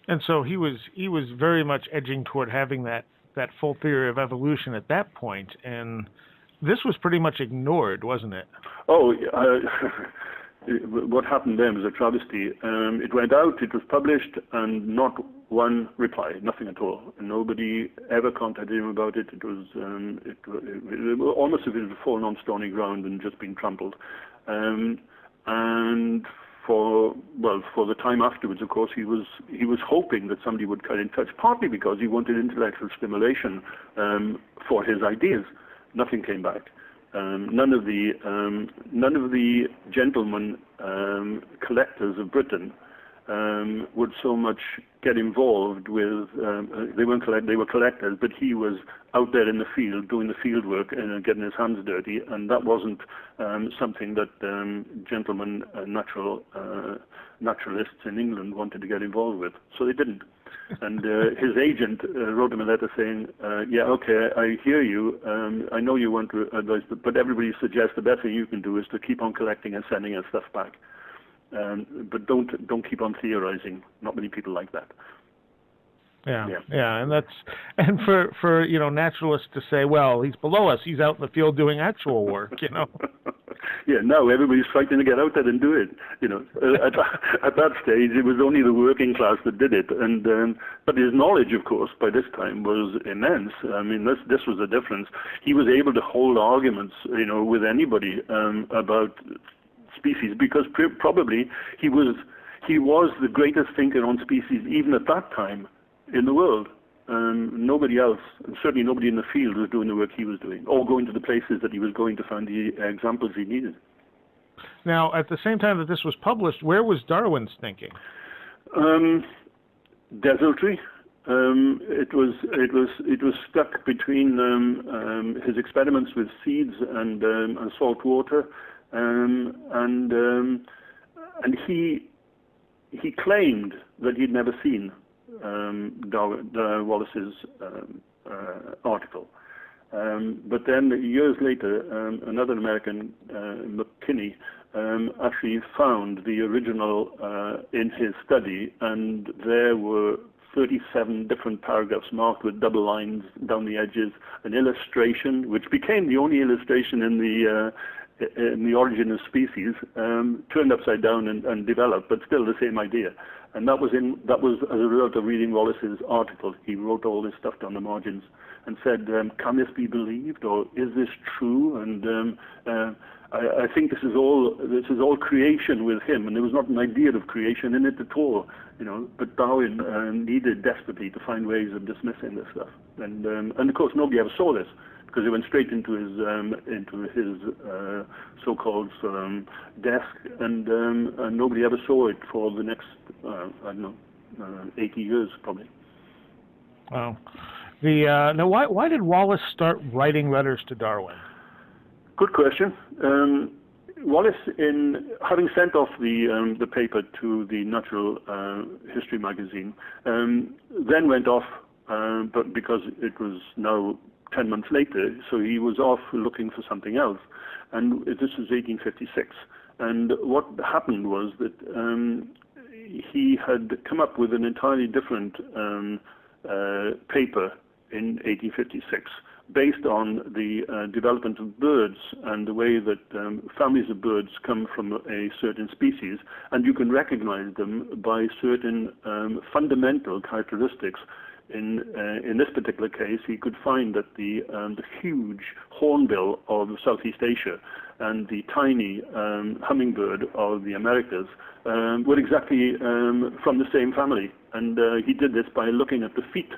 And so he was, he was very much edging toward having that, that full theory of evolution at that point, and this was pretty much ignored, wasn't it? Oh, uh, what happened then was a travesty. Um, it went out, it was published, and not one reply, nothing at all. Nobody ever contacted him about it. It was um, it, it, it, almost as if it had fallen on stony ground and just been trampled. Um, and for, well, for the time afterwards, of course, he was, he was hoping that somebody would get in touch, partly because he wanted intellectual stimulation um, for his ideas. Nothing came back. Um, none of the um, none of the gentlemen um, collectors of Britain um, would so much get involved with, um, they weren't collect, they were collectors, but he was out there in the field doing the field work and getting his hands dirty, and that wasn't um, something that um, gentlemen, uh, natural uh, naturalists in England wanted to get involved with, so they didn't. And uh, his agent uh, wrote him a letter saying, uh, yeah, okay, I hear you. Um, I know you want to advise, but everybody suggests the best thing you can do is to keep on collecting and sending us stuff back. Um, but don't don't keep on theorizing. Not many people like that. Yeah, yeah, yeah, and that's and for for you know naturalists to say, well, he's below us. He's out in the field doing actual work, you know. Yeah, no, everybody's fighting to get out there and do it. You know, at, at that stage, it was only the working class that did it, and um, but his knowledge, of course, by this time was immense. I mean, this this was the difference. He was able to hold arguments, you know, with anybody um, about species, because pr probably he was he was the greatest thinker on species even at that time in the world. Um, nobody else, certainly nobody in the field, was doing the work he was doing, or going to the places that he was going to find the examples he needed. Now, at the same time that this was published, where was Darwin's thinking? Um, desultory. Um, it was it was it was stuck between um, um, his experiments with seeds and, um, and salt water, um, and um, and he he claimed that he'd never seen Um, Darwin, uh, Wallace's um, uh, article, um, but then years later, um, another American, uh, McKinney, um, actually found the original uh, in his study, and there were thirty-seven different paragraphs marked with double lines down the edges, an illustration which became the only illustration in the uh, in the Origin of Species, um, turned upside down and, and developed, but still the same idea. And that was in that was as a result of reading Wallace's article. He wrote all this stuff down the margins and said, um, "Can this be believed, or is this true?" And um, uh, I, I think this is all this is all creation with him, and there was not an idea of creation in it at all, you know. But Darwin uh, needed desperately to find ways of dismissing this stuff, and um, and of course nobody ever saw this, because he went straight into his um, into his uh, so-called um, desk, and, um, and nobody ever saw it for the next uh, I don't know uh, eighty years probably. Wow. The uh, now why why did Wallace start writing letters to Darwin? Good question. Um, Wallace, in having sent off the um, the paper to the Natural uh, History magazine, um, then went off, uh, but because it was now ten months later, so he was off looking for something else, and this was eighteen fifty-six, and what happened was that um, he had come up with an entirely different um, uh, paper in eighteen fifty-six, based on the uh, development of birds and the way that um, families of birds come from a certain species, and you can recognize them by certain um, fundamental characteristics. In, uh, in this particular case, he could find that the, um, the huge hornbill of Southeast Asia and the tiny um, hummingbird of the Americas um, were exactly um, from the same family. And uh, he did this by looking at the feet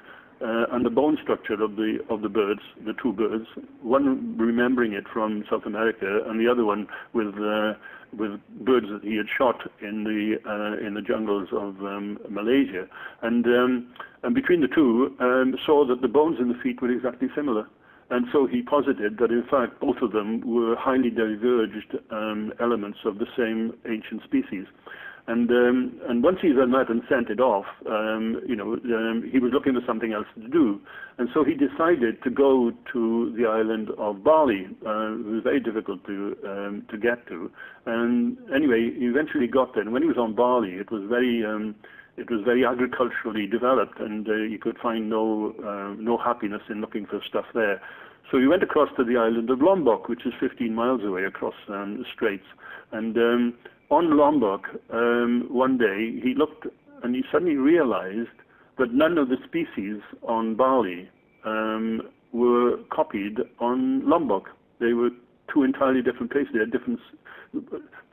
uh, and the bone structure of the, of the birds, the two birds, one remembering it from South America and the other one with, uh, with birds that he had shot in the, uh, in the jungles of um, Malaysia. And... Um, And between the two, um, saw that the bones in the feet were exactly similar. And so he posited that, in fact, both of them were highly diverged um, elements of the same ancient species. And, um, and once he done that and sent it off, um, you know, um, he was looking for something else to do. And so he decided to go to the island of Bali. Uh, it was very difficult to, um, to get to. And anyway, he eventually got there. And when he was on Bali, it was very... Um, It was very agriculturally developed, and uh, you could find no uh, no happiness in looking for stuff there. So he went across to the island of Lombok, which is fifteen miles away across um, the straits. And um, on Lombok, um, one day he looked, and he suddenly realized that none of the species on Bali um, were copied on Lombok. They were two entirely different places. They had different.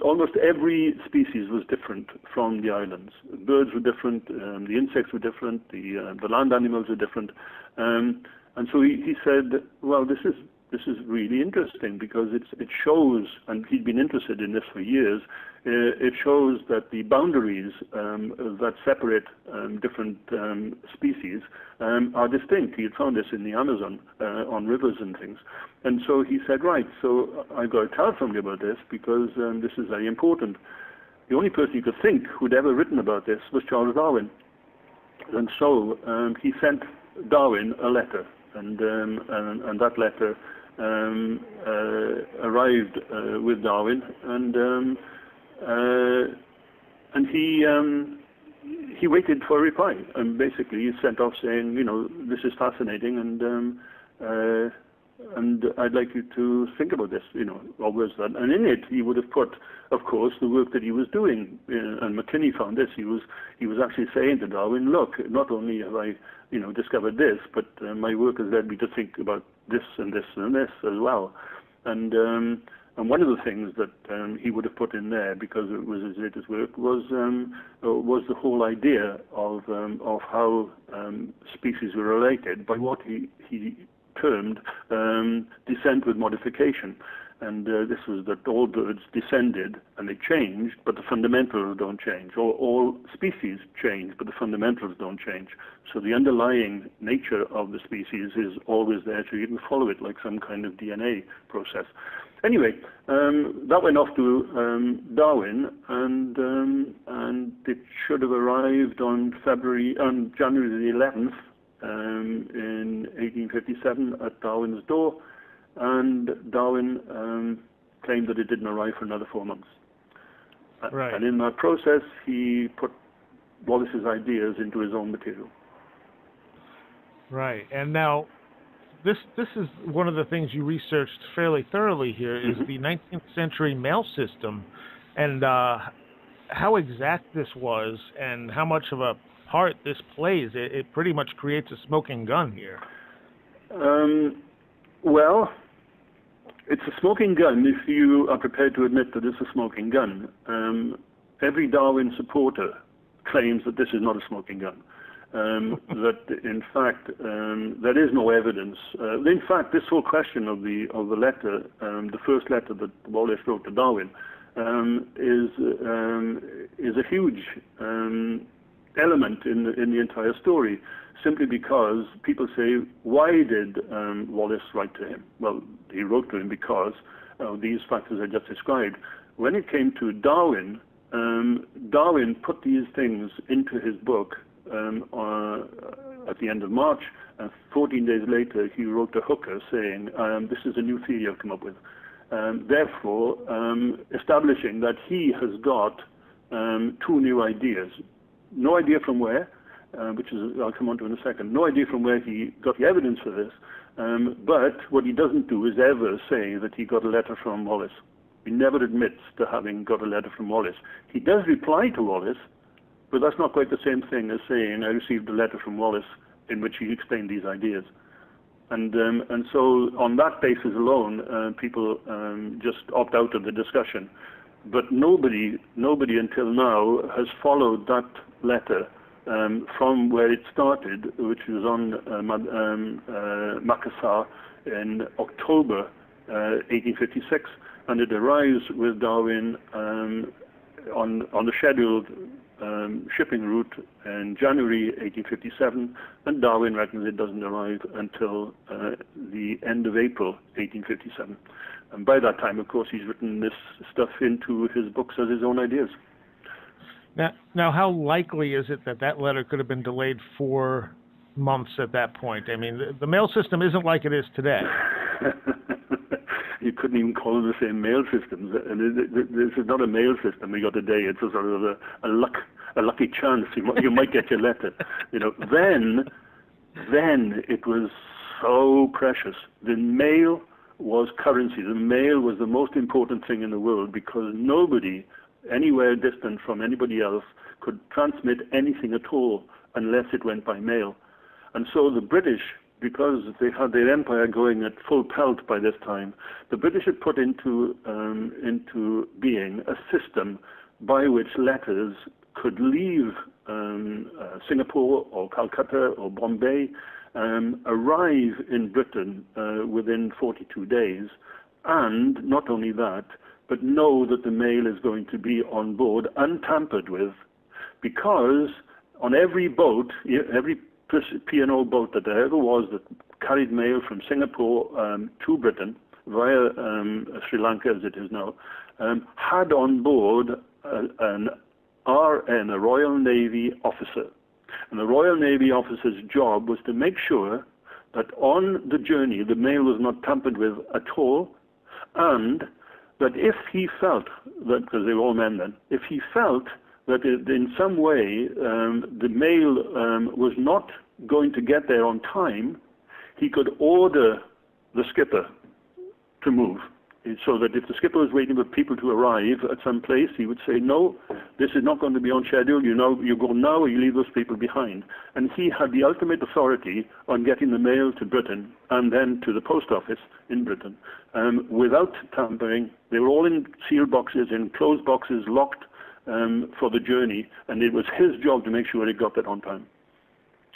Almost every species was different from the islands. Birds were different, um, the insects were different, the, uh, the land animals were different. Um, and so he, he said, well, this is this is really interesting because it's, it shows, and he'd been interested in this for years, uh, it shows that the boundaries um, that separate um, different um, species um, are distinct. He had found this in the Amazon, uh, on rivers and things. And so he said, right, so I've got to tell somebody about this because um, this is very important. The only person you could think who'd ever written about this was Charles Darwin. And so um, he sent Darwin a letter, and, um, and, and that letter um, uh, arrived uh, with Darwin, and um, uh, and he um, he waited for a reply, and basically he sent off saying, you know, this is fascinating, and um, uh, and I'd like you to think about this, you know, or was that? And in it he would have put, of course, the work that he was doing, uh, and McKinney found this. He was he was actually saying to Darwin, look, not only have I you know, discovered this, but uh, my work has led me to think about this and this and this as well. And um, and one of the things that um, he would have put in there, because it was his latest work, was um, was the whole idea of um, of how um, species were related by what he he termed um, descent with modification. And uh, this was that all birds descended and they changed, but the fundamentals don't change. Or all species change, but the fundamentals don't change. So the underlying nature of the species is always there, so you can follow it like some kind of D N A process. Anyway, um, that went off to um, Darwin, and um, and it should have arrived on February, on January the eleventh, um, in eighteen fifty-seven at Darwin's door. And Darwin um, claimed that it didn't arrive for another four months. Right. And in that process, he put Wallace's ideas into his own material. Right. And now, this this is one of the things you researched fairly thoroughly here, is mm-hmm. the nineteenth century mail system, and uh, how exact this was and how much of a part this plays. It, it pretty much creates a smoking gun here. Um. Well, it's a smoking gun if you are prepared to admit that it's a smoking gun. Um, every Darwin supporter claims that this is not a smoking gun. Um, that in fact um, there is no evidence. Uh, in fact, this whole question of the of the letter, um, the first letter that Wallace wrote to Darwin, um, is um, is a huge um, element in the, in the entire story. Simply because people say, why did um, Wallace write to him? Well, he wrote to him because of these factors I just described. When it came to Darwin, um, Darwin put these things into his book um, uh, at the end of March, and fourteen days later he wrote to Hooker saying, um, this is a new theory I've come up with. Um, therefore, um, establishing that he has got um, two new ideas. No idea from where, Uh, which is, I'll come on to in a second. No idea from where he got the evidence for this, um, but what he doesn't do is ever say that he got a letter from Wallace. He never admits to having got a letter from Wallace. He does reply to Wallace, but that's not quite the same thing as saying, I received a letter from Wallace in which he explained these ideas. And, um, and so on that basis alone, uh, people um, just opt out of the discussion. But nobody, nobody until now has followed that letter Um, from where it started, which was on um, um, uh, Makassar in October uh, eighteen fifty-six, and it arrives with Darwin um, on on the scheduled um, shipping route in January eighteen fifty-seven, and Darwin reckons it doesn't arrive until uh, the end of April eighteen fifty-seven. And by that time, of course, he's written this stuff into his books as his own ideas. Now, now, how likely is it that that letter could have been delayed four months at that point? I mean, the, the mail system isn't like it is today. You couldn't even call it the same mail systems. This is not a mail system we got today. It's a sort of a, a luck, a lucky chance you, you might get your letter. You know, then, then it was so precious. The mail was currency. The mail was the most important thing in the world because nobody anywhere distant from anybody else could transmit anything at all unless it went by mail. And so the British, because they had their empire going at full pelt by this time, the British had put into um, into being a system by which letters could leave um, uh, Singapore or Calcutta or Bombay um, arrive in Britain uh, within forty-two days, and not only that, but know that the mail is going to be on board untampered with, because on every boat, every P and O boat that there ever was that carried mail from Singapore um, to Britain via um, Sri Lanka as it is now, um, had on board a, an R N, a Royal Navy officer. And the Royal Navy officer's job was to make sure that on the journey the mail was not tampered with at all, and that if he felt that, because they were all men then, if he felt that in some way um, the mail um, was not going to get there on time, he could order the skipper to move. So that if the skipper was waiting for people to arrive at some place, he would say, no, this is not going to be on schedule, you know, you go now or you leave those people behind. And he had the ultimate authority on getting the mail to Britain and then to the post office in Britain um, without tampering. They were all in sealed boxes, in closed boxes, locked um, for the journey, and it was his job to make sure he got that on time.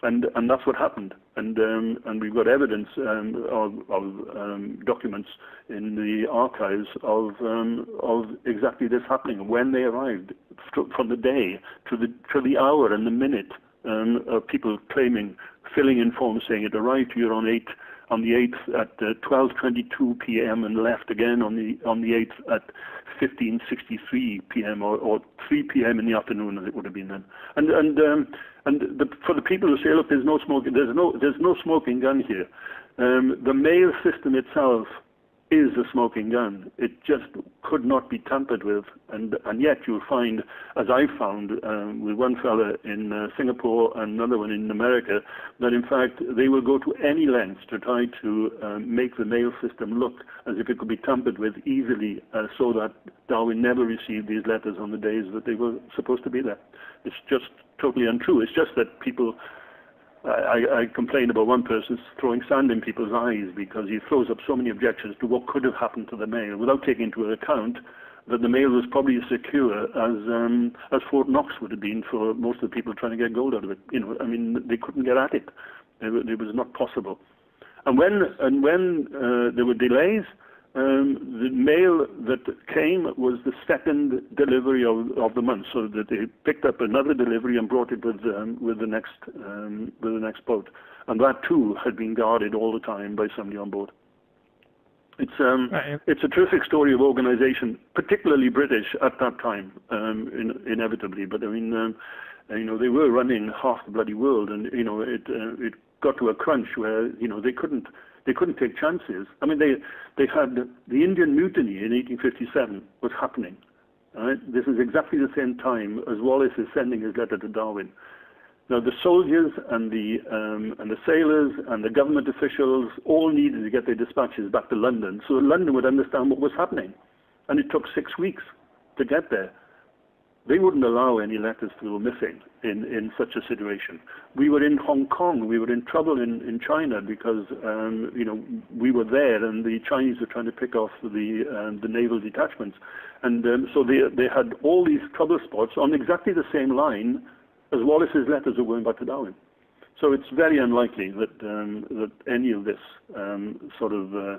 And, and that's what happened, and, um, and we've got evidence um, of, of um, documents in the archives of, um, of exactly this happening, when they arrived, from the day to the, to the hour and the minute um, of people claiming, filling in forms saying it arrived here on, eight, on the eighth at uh, twelve twenty-two p m and left again on the, on the eighth at fifteen sixty-three p m or, or three p m in the afternoon, as it would have been then. And, and, um, and the, for the people who say, look, there's no smoking, there's no, there's no smoking gun here. Um, the mail system itself is a smoking gun. It just could not be tampered with. And, and yet you'll find, as I found um, with one fella in uh, Singapore and another one in America, that in fact they will go to any lengths to try to um, make the mail system look as if it could be tampered with easily, uh, so that Darwin never received these letters on the days that they were supposed to be there. It's just totally untrue. It's just that people... I, I complained about one person throwing sand in people's eyes because he throws up so many objections to what could have happened to the mail without taking into account that the mail was probably as secure as um, as Fort Knox would have been for most of the people trying to get gold out of it. You know, I mean, they couldn't get at it. It, it was not possible. And when and when uh, there were delays, um, the mail that came was the second delivery of, of the month, so that they picked up another delivery and brought it with um, with the next um, with the next boat, and that too had been guarded all the time by somebody on board. It's um, right. It's a terrific story of organisation, particularly British at that time, um, in, inevitably. But I mean, um, you know, they were running half the bloody world, and you know, it uh, it got to a crunch where you know they couldn't. They couldn't take chances. I mean, they they had the Indian Mutiny in eighteen fifty-seven was happening. Right? This is exactly the same time as Wallace is sending his letter to Darwin. Now, the soldiers and the um, and the sailors and the government officials all needed to get their dispatches back to London, so London would understand what was happening. And it took six weeks to get there. They wouldn't allow any letters to go missing in, in such a situation. We were in Hong Kong. We were in trouble in, in China because, um, you know, we were there and the Chinese were trying to pick off the um, the naval detachments. And um, so they they had all these trouble spots on exactly the same line as Wallace's letters were going back to Darwin. So it's very unlikely that, um, that any of this um, sort of... Uh,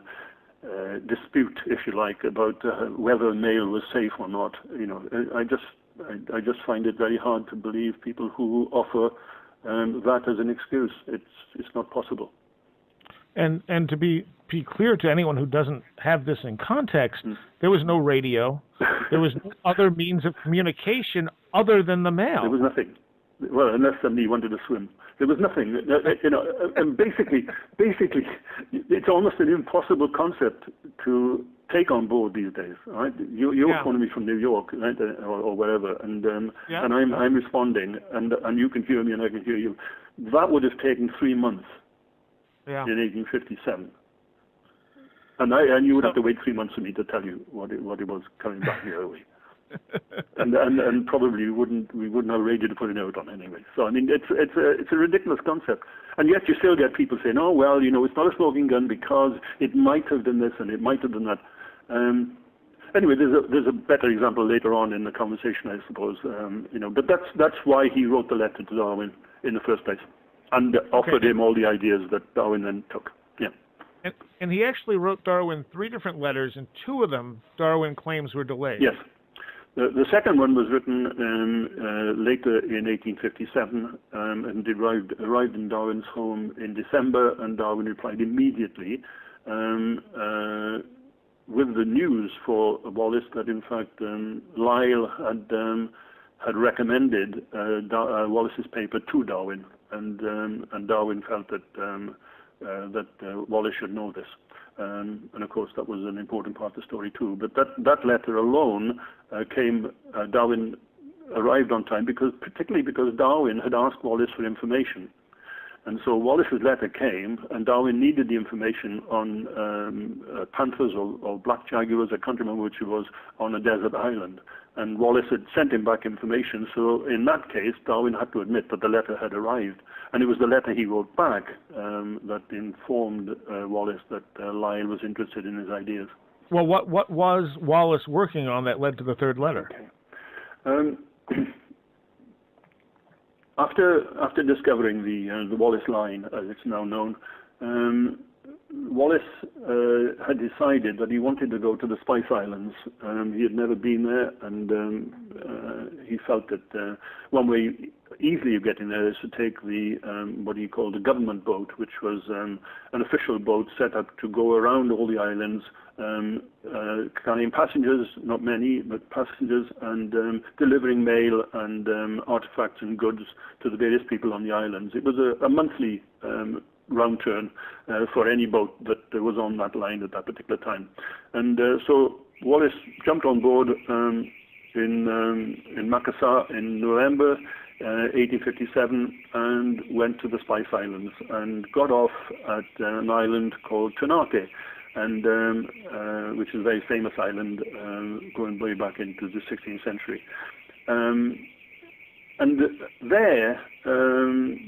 Uh, dispute, if you like, about uh, whether mail was safe or not. You know, I just, I, I just find it very hard to believe people who offer um, that as an excuse. It's, it's not possible. And and to be be clear to anyone who doesn't have this in context, mm. there was no radio, there was no other means of communication other than the mail. There was nothing. Well, unless somebody wanted to swim. There was nothing, you know, and basically, basically, it's almost an impossible concept to take on board these days, right? You, you're yeah. calling me from New York, right, or, or wherever, and um, yeah. and I'm I'm responding, and and you can hear me, and I can hear you. That would have taken three months yeah. in eighteen fifty-seven, and I and you would have to wait three months for me to tell you what it, what it was coming back the other way. and, and and probably wouldn't we wouldn't have radio to put a note on anyway. So I mean, it's it's a it's a ridiculous concept, and yet you still get people saying, "Oh well, you know, it's not a smoking gun because it might have done this and it might have done that." Um, anyway, there's a there's a better example later on in the conversation, I suppose. Um, you know, but that's that's why he wrote the letter to Darwin in the first place. and okay. offered him all the ideas that Darwin then took. Yeah. And, and he actually wrote Darwin three different letters, and two of them Darwin claims were delayed. Yes. The, the second one was written um, uh, later in eighteen fifty-seven um, and arrived, arrived in Darwin's home in December, and Darwin replied immediately um, uh, with the news for Wallace that, in fact, um, Lyell had, um, had recommended uh, Dar- uh, Wallace's paper to Darwin, and, um, and Darwin felt that, um, uh, that uh, Wallace should know this. Um, and of course, that was an important part of the story too. But that, that letter alone uh, came, uh, Darwin arrived on time, because particularly because Darwin had asked Wallace for information. And so Wallace's letter came, and Darwin needed the information on um, uh, panthers or, or black jaguars, I can't remember which it was, on a desert island. And Wallace had sent him back information, so in that case, Darwin had to admit that the letter had arrived. And it was the letter he wrote back um, that informed uh, Wallace that uh, Lyell was interested in his ideas. Well, what, what was Wallace working on that led to the third letter? Okay. Um, After after discovering the uh, the Wallace Line, as it's now known, um, Wallace uh, had decided that he wanted to go to the Spice Islands. Um, he had never been there, and um, uh, he felt that uh, one way easily of getting there is to take the um, what he called the government boat, which was um, an official boat set up to go around all the islands, um, uh, carrying passengers, not many, but passengers, and um, delivering mail and um, artifacts and goods to the various people on the islands. It was a, a monthly um, round turn uh, for any boat that was on that line at that particular time. And uh, so Wallace jumped on board um, in um, in Makassar in November uh, eighteen fifty-seven and went to the Spice Islands and got off at an island called Ternate, and um, uh, which is a very famous island um, going way back into the sixteenth century. Um, and there, um,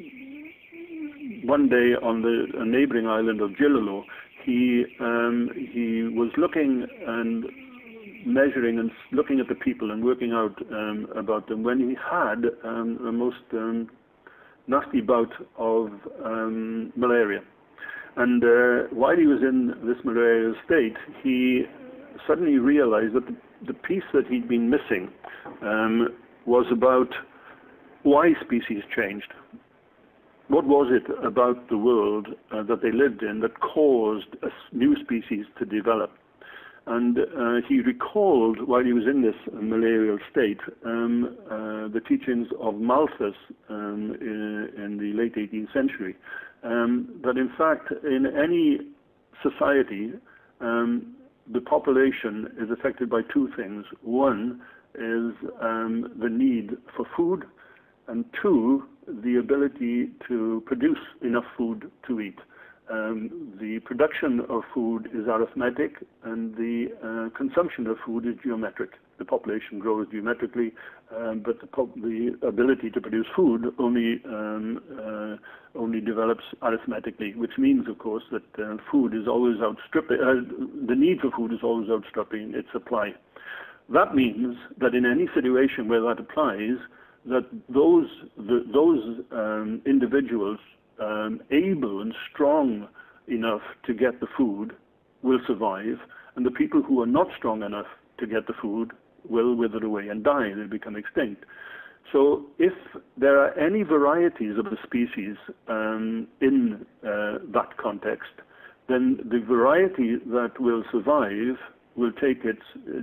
one day on the neighboring island of Gilolo, he um, he was looking and measuring and looking at the people and working out um, about them, when he had um, a most um, nasty bout of um, malaria. And uh, while he was in this malarial state, he suddenly realized that the, the piece that he'd been missing um, was about why species changed. What was it about the world uh, that they lived in that caused a new species to develop? And uh, he recalled, while he was in this malarial state, um, uh, the teachings of Malthus um, in, in the late eighteenth century, um, that in fact in any society um, the population is affected by two things. One is um, the need for food, and two, the ability to produce enough food to eat. Um, the production of food is arithmetic, and the uh, consumption of food is geometric. The population grows geometrically, um, but the, po- the ability to produce food only um, uh, only develops arithmetically, which means, of course, that uh, food is always outstripping uh, the need for food is always outstripping its supply. That means that in any situation where that applies, that those the, those um, individuals um, able and strong enough to get the food will survive, and the people who are not strong enough to get the food will wither away and die. They become extinct. So if there are any varieties of the species um, in uh, that context, then the variety that will survive will take its uh,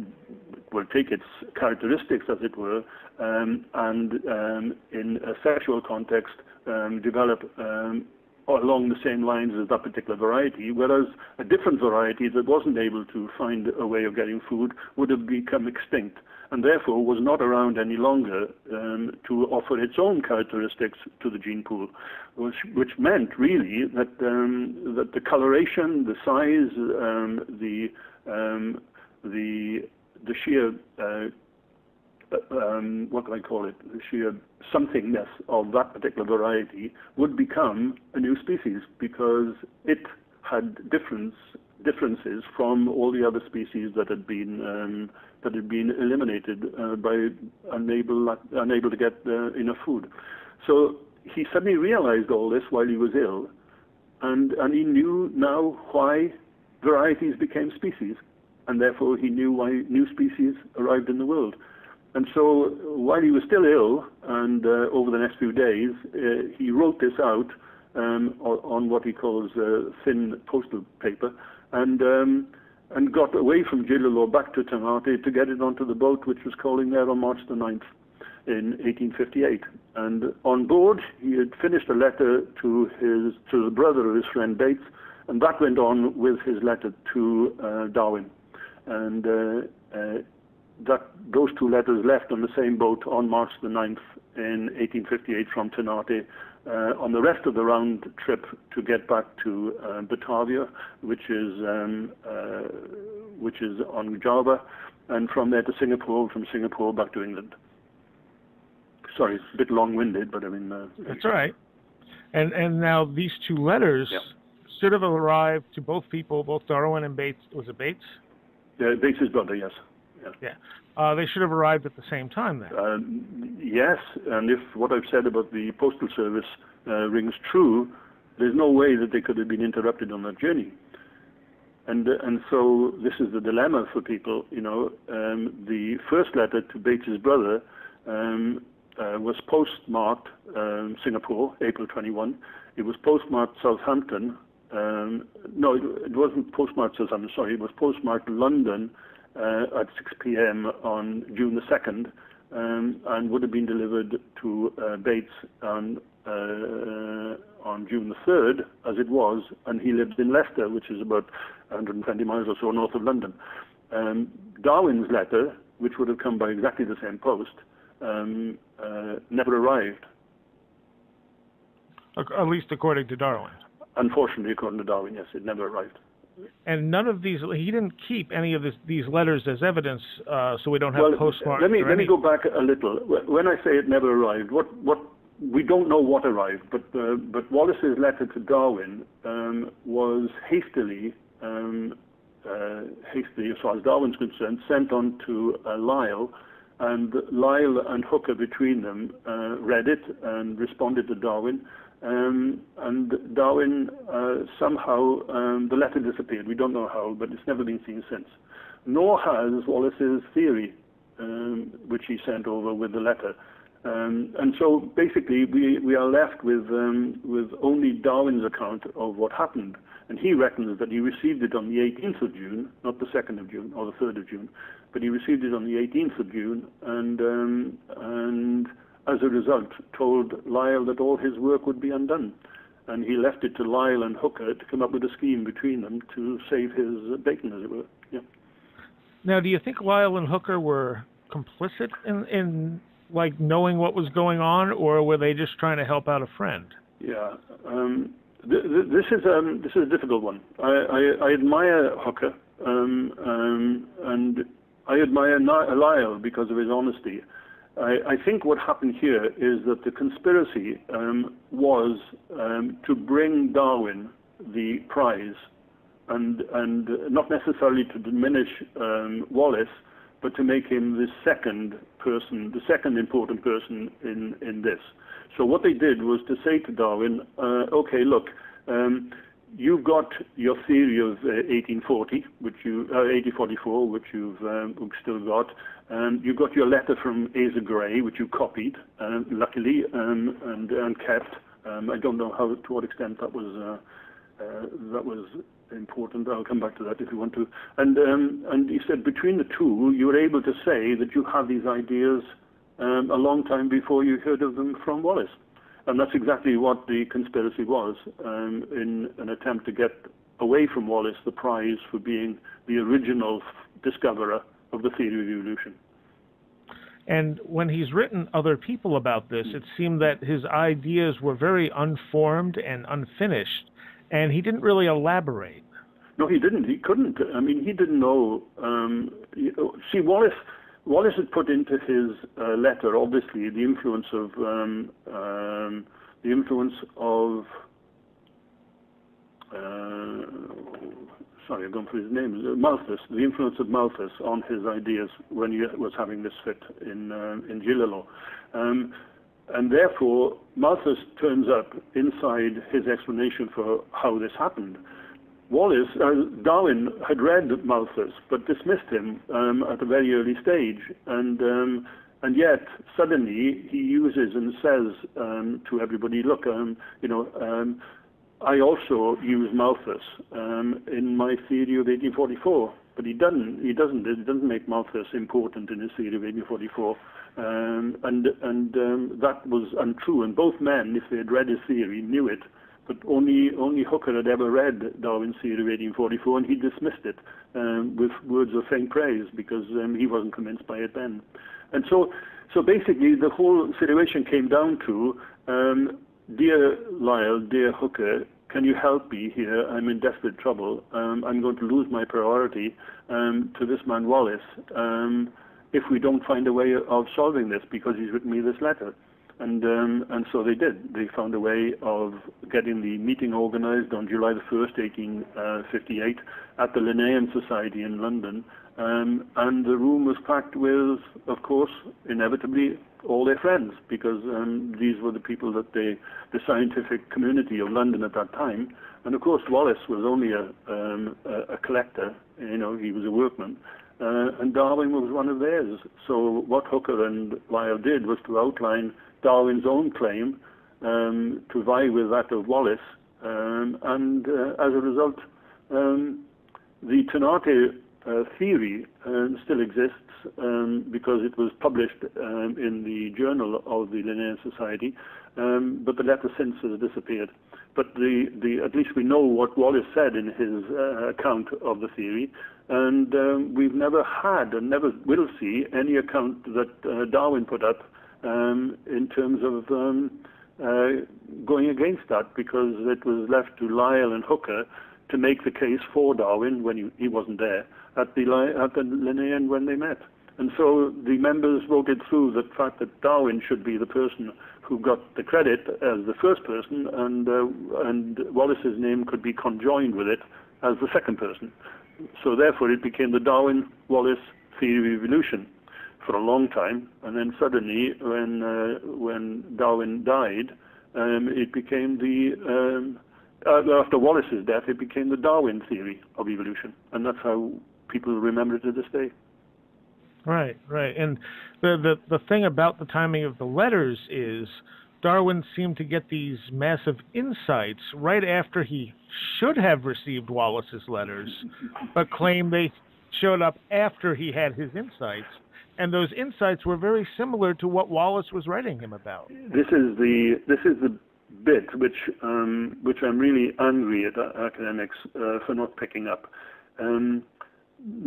will take its characteristics, as it were, um, and um, in a sexual context um, develop um, along the same lines as that particular variety, whereas a different variety that wasn't able to find a way of getting food would have become extinct, and therefore was not around any longer um, to offer its own characteristics to the gene pool, which, which meant really that, um, that the coloration, the size, um, the Um, the the sheer uh, um, what can I call it? The sheer somethingness of that particular variety would become a new species, because it had difference differences from all the other species that had been um, that had been eliminated uh, by unable unable to get uh, enough food. So he suddenly realized all this while he was ill, and, and he knew now why varieties became species, and therefore he knew why new species arrived in the world. And so while he was still ill, and uh, over the next few days, uh, he wrote this out um, on what he calls uh, thin postal paper, and um, and got away from Gilolo back to Ternate to get it onto the boat, which was calling there on March the ninth in eighteen fifty-eight. And on board, he had finished a letter to his to the brother of his friend Bates, and that went on with his letter to uh, Darwin. And uh, uh, that those two letters left on the same boat on March the ninth in eighteen fifty-eight from Ternate uh, on the rest of the round trip to get back to uh, Batavia, which is um, uh, which is on Java, and from there to Singapore, from Singapore back to England. Sorry, it's a bit long-winded, but I mean... Uh, That's all right. And, and now these two letters yeah. should have arrived to both people, both Darwin and Bates. Was it Bates? Yeah, Bates' brother, yes. Yeah. yeah. Uh, they should have arrived at the same time then. Um, yes, and if what I've said about the Postal Service uh, rings true, there's no way that they could have been interrupted on that journey. And, uh, and so this is the dilemma for people, you know. Um, the first letter to Bates' brother um, uh, was postmarked um, Singapore, April twenty-first. It was postmarked Southampton. Um, no, it, it wasn't postmarked Southampton, sorry. It was postmarked London, Uh, at six p m on June the second, um, and would have been delivered to uh, Bates on, uh, on June the third, as it was, and he lived in Leicester, which is about one hundred twenty miles or so north of London. Um, Darwin's letter, which would have come by exactly the same post, um, uh, never arrived. At least according to Darwin. Unfortunately, according to Darwin, yes, it never arrived. And none of these, he didn't keep any of this, these letters as evidence, uh, so we don't have well, postmarks. Let me let me go back a little. When I say it never arrived, what what we don't know what arrived, but uh, but Wallace's letter to Darwin um, was hastily, um, uh, hastily as far as Darwin's concerned, sent on to uh, Lyell, and Lyell and Hooker between them uh, read it and responded to Darwin. Um, and Darwin, uh, somehow, um, the letter disappeared. We don't know how, but it's never been seen since. Nor has Wallace's theory, um, which he sent over with the letter. Um, and so, basically, we, we are left with, um, with only Darwin's account of what happened. And he reckons that he received it on the eighteenth of June, not the second of June or the third of June, but he received it on the eighteenth of June, and... Um, and as a result, told Lyell that all his work would be undone. And he left it to Lyell and Hooker to come up with a scheme between them to save his bacon, as it were. Yeah. Now, do you think Lyell and Hooker were complicit in, in like, knowing what was going on, or were they just trying to help out a friend? Yeah. Um, th th this, is, um, this is a difficult one. I, I, I admire Hooker, um, um, and I admire Lyell because of his honesty. I, I think what happened here is that the conspiracy um, was um, to bring Darwin the prize, and and not necessarily to diminish um, Wallace, but to make him the second person, the second important person in, in this. So what they did was to say to Darwin, uh, okay, look, um, you've got your theory of uh, eighteen forty, which you uh, eighteen forty-four, which you've um, still got. Um, you've got your letter from Asa Gray, which you copied, uh, luckily, um, and, and kept. Um, I don't know how to what extent that was uh, uh, that was important. I'll come back to that if you want to. And um, and he said between the two, you were able to say that you had these ideas um, a long time before you heard of them from Wallace. And that's exactly what the conspiracy was, um, in an attempt to get away from Wallace the prize for being the original discoverer of the theory of evolution. And when he's written other people about this, it seemed that his ideas were very unformed and unfinished, and he didn't really elaborate. No, he didn't. He couldn't. I mean, he didn't know. Um, see, Wallace... Wallace had put into his uh, letter, obviously, the influence of um, um, the influence of. Uh, sorry, I've gone for his name. Malthus, the influence of Malthus on his ideas when he was having this fit in uh, in Gilolo. Um, And therefore, Malthus turns up inside his explanation for how this happened. Wallace, uh, Darwin had read Malthus, but dismissed him um, at a very early stage. And, um, and yet, suddenly, he uses and says um, to everybody, look, um, you know, um, I also use Malthus um, in my theory of eighteen forty-four. But he doesn't, he doesn't, he doesn't make Malthus important in his theory of eighteen forty-four. Um, and and um, that was untrue. And both men, if they had read his theory, knew it. But only only Hooker had ever read Darwin's theory of eighteen forty-four, and he dismissed it um, with words of faint praise because um, he wasn't convinced by it then. And so, so basically, the whole situation came down to, um, dear Lyell, dear Hooker, can you help me here? I'm in desperate trouble. Um, I'm going to lose my priority um, to this man Wallace um, if we don't find a way of solving this, because he's written me this letter. And um, and so they did. They found a way of getting the meeting organized on July the first, eighteen fifty-eight, at the Linnean Society in London. Um, and the room was packed with, of course, inevitably, all their friends, because um, these were the people that they, the scientific community of London at that time. And of course, Wallace was only a, um, a, a collector, you know, he was a workman, uh, and Darwin was one of theirs. So what Hooker and Lyell did was to outline Darwin's own claim um, to vie with that of Wallace, um, and uh, as a result, um, the Ternate Uh, theory um, still exists um, because it was published um, in the Journal of the Linnean Society, um, but the letter since has disappeared. But the, the at least we know what Wallace said in his uh, account of the theory, and um, we've never had and never will see any account that uh, Darwin put up um, in terms of um, uh, going against that, because it was left to Lyell and Hooker to make the case for Darwin when he, he wasn't there at the, at the Linnean when they met. And so the members voted through the fact that Darwin should be the person who got the credit as the first person, and, uh, and Wallace's name could be conjoined with it as the second person. So therefore it became the Darwin-Wallace theory of evolution for a long time, and then suddenly when, uh, when Darwin died, um, it became the... Um, After Wallace's death, it became the Darwin theory of evolution, and that's how people remember it to this day. Right, right. And the, the, the thing about the timing of the letters is Darwin seemed to get these massive insights right after he should have received Wallace's letters, but claimed they showed up after he had his insights. And those insights were very similar to what Wallace was writing him about. This is the... This is the bit which um, which I'm really angry at academics uh, for not picking up. Um,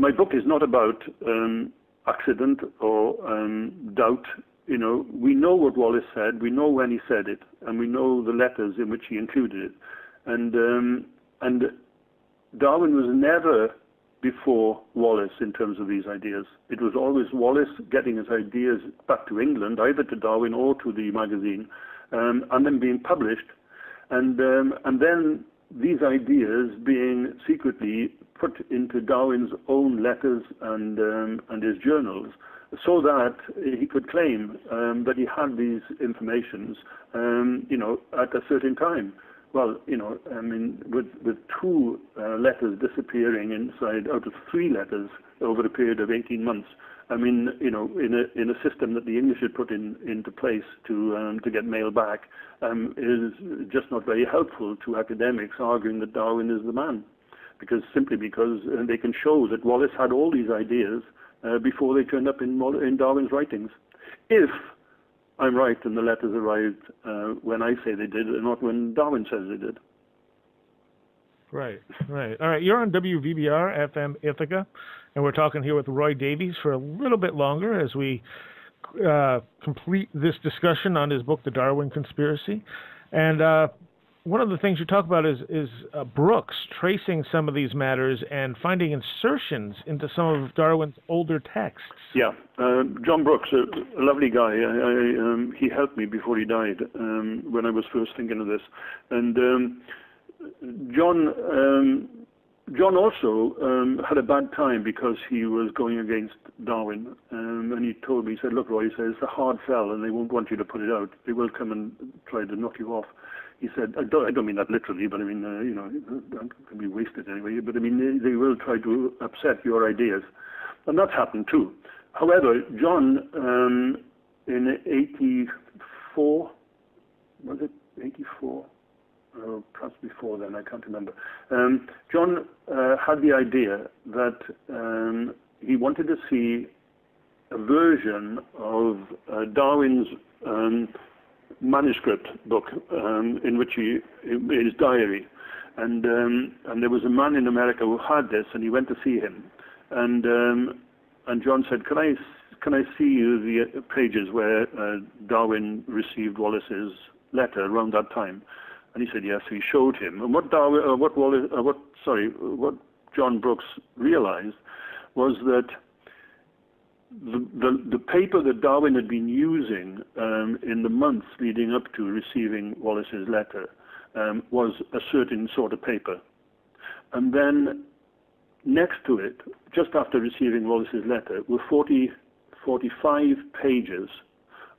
my book is not about um, accident or um, doubt. You know, we know what Wallace said, we know when he said it, and we know the letters in which he included it. And um, and Darwin was never before Wallace in terms of these ideas. It was always Wallace getting his ideas back to England, either to Darwin or to the magazine, Um, and then being published, and um, and then these ideas being secretly put into Darwin's own letters and um, and his journals, so that he could claim um, that he had these informations, um, you know, at a certain time. Well, you know, I mean, with with two uh, letters disappearing inside out of three letters over a period of eighteen months. I mean, you know, in a in a system that the English had put in into place to um, to get mail back, um, is just not very helpful to academics arguing that Darwin is the man, because simply because they can show that Wallace had all these ideas uh, before they turned up in in Darwin's writings. If I'm right, and the letters arrived uh, when I say they did, and not when Darwin says they did. Right, right. All right, you're on W V B R F M Ithaca, and we're talking here with Roy Davies for a little bit longer as we uh, complete this discussion on his book, The Darwin Conspiracy. And uh, one of the things you talk about is, is uh, Brooks tracing some of these matters and finding insertions into some of Darwin's older texts. Yeah, uh, John Brooks, a, a lovely guy. I, I, um, he helped me before he died um, when I was first thinking of this. And... Um, John um, John also um, had a bad time because he was going against Darwin, um, and he told me, he said, look, Roy, he says, it's a hard sell and they won't want you to put it out. They will come and try to knock you off. He said, I don't, I don't mean that literally, but I mean, uh, you know, it can be wasted anyway, but I mean, they, they will try to upset your ideas. And that happened too. However, John, um, in eighty-four, was it eighty-four? Or perhaps before then, I can't remember. Um, John uh, had the idea that um, he wanted to see a version of uh, Darwin's um, manuscript book, um, in which he, his diary. And, um, and there was a man in America who had this, and he went to see him. And, um, and John said, can I, can I see you the pages where uh, Darwin received Wallace's letter around that time? And he said yes. So he showed him. And what Darwin, uh, what Wallace, uh, what sorry, what John Brooks realized was that the the, the paper that Darwin had been using um, in the months leading up to receiving Wallace's letter um, was a certain sort of paper, and then next to it, just after receiving Wallace's letter, were forty, forty-five pages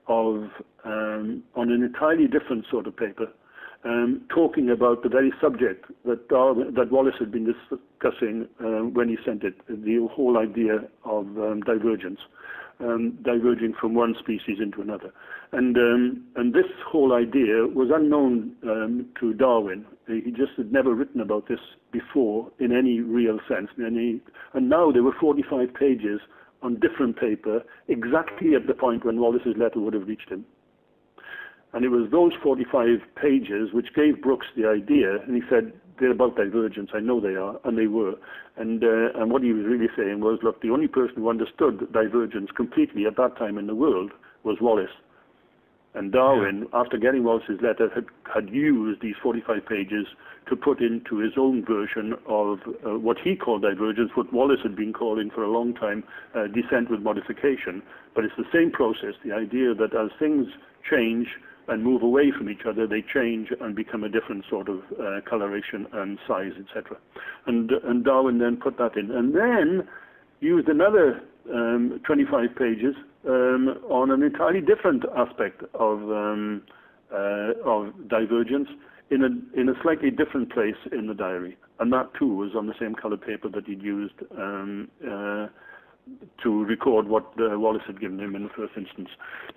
of um, on an entirely different sort of paper. Um, talking about the very subject that Darwin, that Wallace had been discussing um, when he sent it, the whole idea of um, divergence, um, diverging from one species into another. And, um, and this whole idea was unknown um, to Darwin. He just had never written about this before in any real sense. And, he, and now there were forty-five pages on different paper, exactly at the point when Wallace's letter would have reached him. And it was those forty-five pages which gave Brooks the idea, and he said, they're about divergence, I know they are, and they were. And, uh, and what he was really saying was, look, the only person who understood divergence completely at that time in the world was Wallace. And Darwin, yeah. after getting Wallace's letter, had, had used these forty-five pages to put into his own version of uh, what he called divergence, what Wallace had been calling for a long time uh, descent with modification. But it's the same process, the idea that as things change and move away from each other, they change and become a different sort of uh, coloration and size, et cetera. And, and Darwin then put that in, and then used another um, twenty-five pages um, on an entirely different aspect of um, uh, of divergence in a in a slightly different place in the diary, and that too was on the same coloured paper that he'd used um, uh, to record what uh, Wallace had given him in the first instance.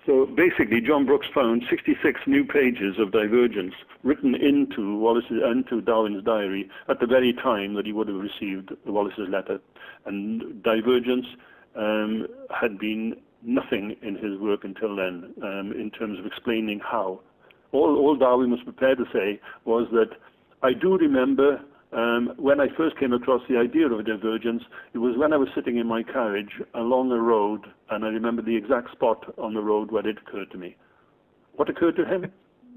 So basically, John Brooks found sixty-six new pages of divergence written into Wallace's, into Darwin's diary at the very time that he would have received Wallace's letter. And divergence um, had been nothing in his work until then um, in terms of explaining how. All, all Darwin was prepared to say was that, I do remember Um, when I first came across the idea of divergence, it was when I was sitting in my carriage along a road, and I remember the exact spot on the road where it occurred to me. What occurred to him?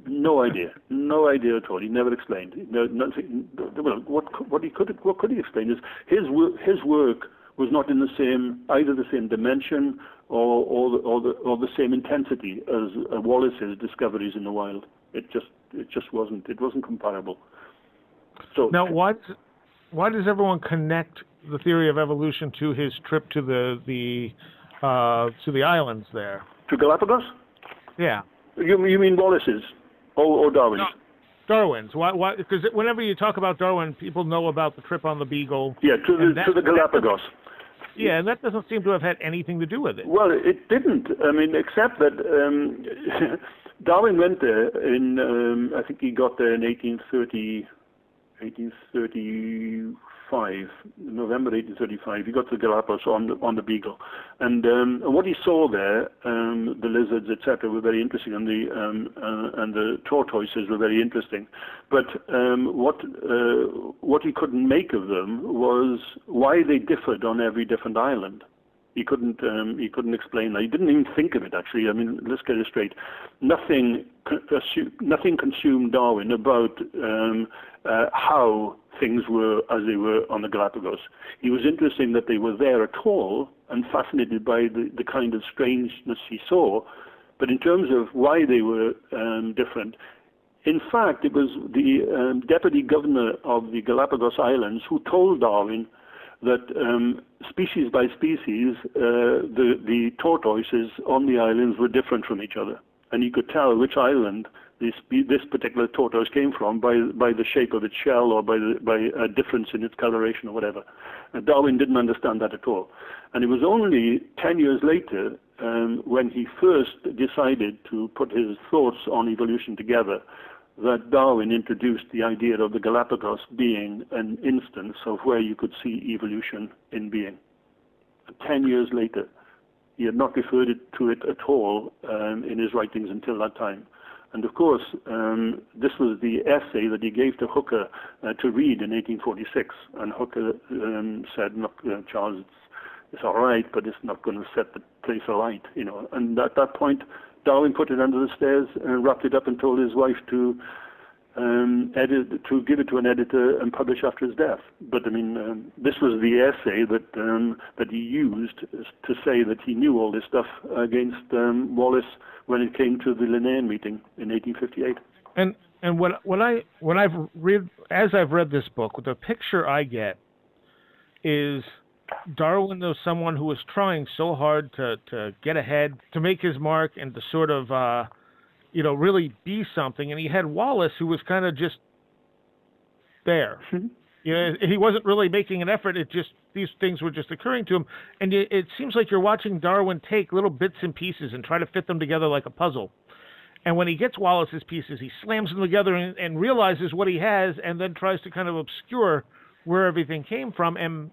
No idea. No idea at all. He never explained. No, nothing, well, what, what, he could, what could he explain is his, wor his work was not in the same, either the same dimension or, or, the, or, the, or the same intensity as uh, Wallace's discoveries in the wild. It just, it just wasn't. It wasn't comparable. So, now, why does, why does everyone connect the theory of evolution to his trip to the the uh, to the islands there? To Galapagos? Yeah. You you mean Wallace's or, or Darwin's? No, Darwin's. Why? Why? Because whenever you talk about Darwin, people know about the trip on the Beagle. Yeah, to the that, to the Galapagos. Yeah, and that doesn't seem to have had anything to do with it. Well, it didn't. I mean, except that um, Darwin went there in. Um, I think he got there in eighteen thirty. eighteen thirty-five, November eighteen thirty-five, he got to Galapagos on the, on the Beagle. And, um, and what he saw there, um, the lizards, et cetera, were very interesting, and the, um, uh, and the tortoises were very interesting. But um, what, uh, what he couldn't make of them was why they differed on every different island. He couldn't, um, he couldn't explain that. He didn't even think of it, actually. I mean, let's get it straight. Nothing, nothing consumed Darwin about um, uh, how things were as they were on the Galapagos. He was interested in that they were there at all and fascinated by the, the kind of strangeness he saw. But in terms of why they were um, different, In fact, it was the um, deputy governor of the Galapagos Islands who told Darwin that um, species by species, uh, the, the tortoises on the islands were different from each other. And he could tell which island this, this particular tortoise came from by, by the shape of its shell or by, the, by a difference in its coloration or whatever. And Darwin didn't understand that at all. And it was only ten years later um, when he first decided to put his thoughts on evolution together that Darwin introduced the idea of the Galapagos being an instance of where you could see evolution in being. Ten years later, he had not referred to it at all um, in his writings until that time. And of course, um, this was the essay that he gave to Hooker uh, to read in eighteen forty-six. And Hooker um, said, "Look, uh, Charles, it's, it's all right, but it's not going to set the place alight." You know. And at that point, Darwin put it under the stairs and wrapped it up and told his wife to um, edit, to give it to an editor and publish after his death. But I mean, um, this was the essay that um, that he used to say that he knew all this stuff against um, Wallace when it came to the Linnean meeting in eighteen fifty-eight. And and when when I when I've read as I've read this book, the picture I get is Darwin was someone who was trying so hard to, to get ahead, to make his mark, and to sort of, uh, you know, really be something. And he had Wallace, who was kind of just there. Mm-hmm. You know, he wasn't really making an effort. It just these things were just occurring to him. And it, it seems like you're watching Darwin take little bits and pieces and try to fit them together like a puzzle. And when he gets Wallace's pieces, he slams them together and, and realizes what he has, and then tries to kind of obscure where everything came from and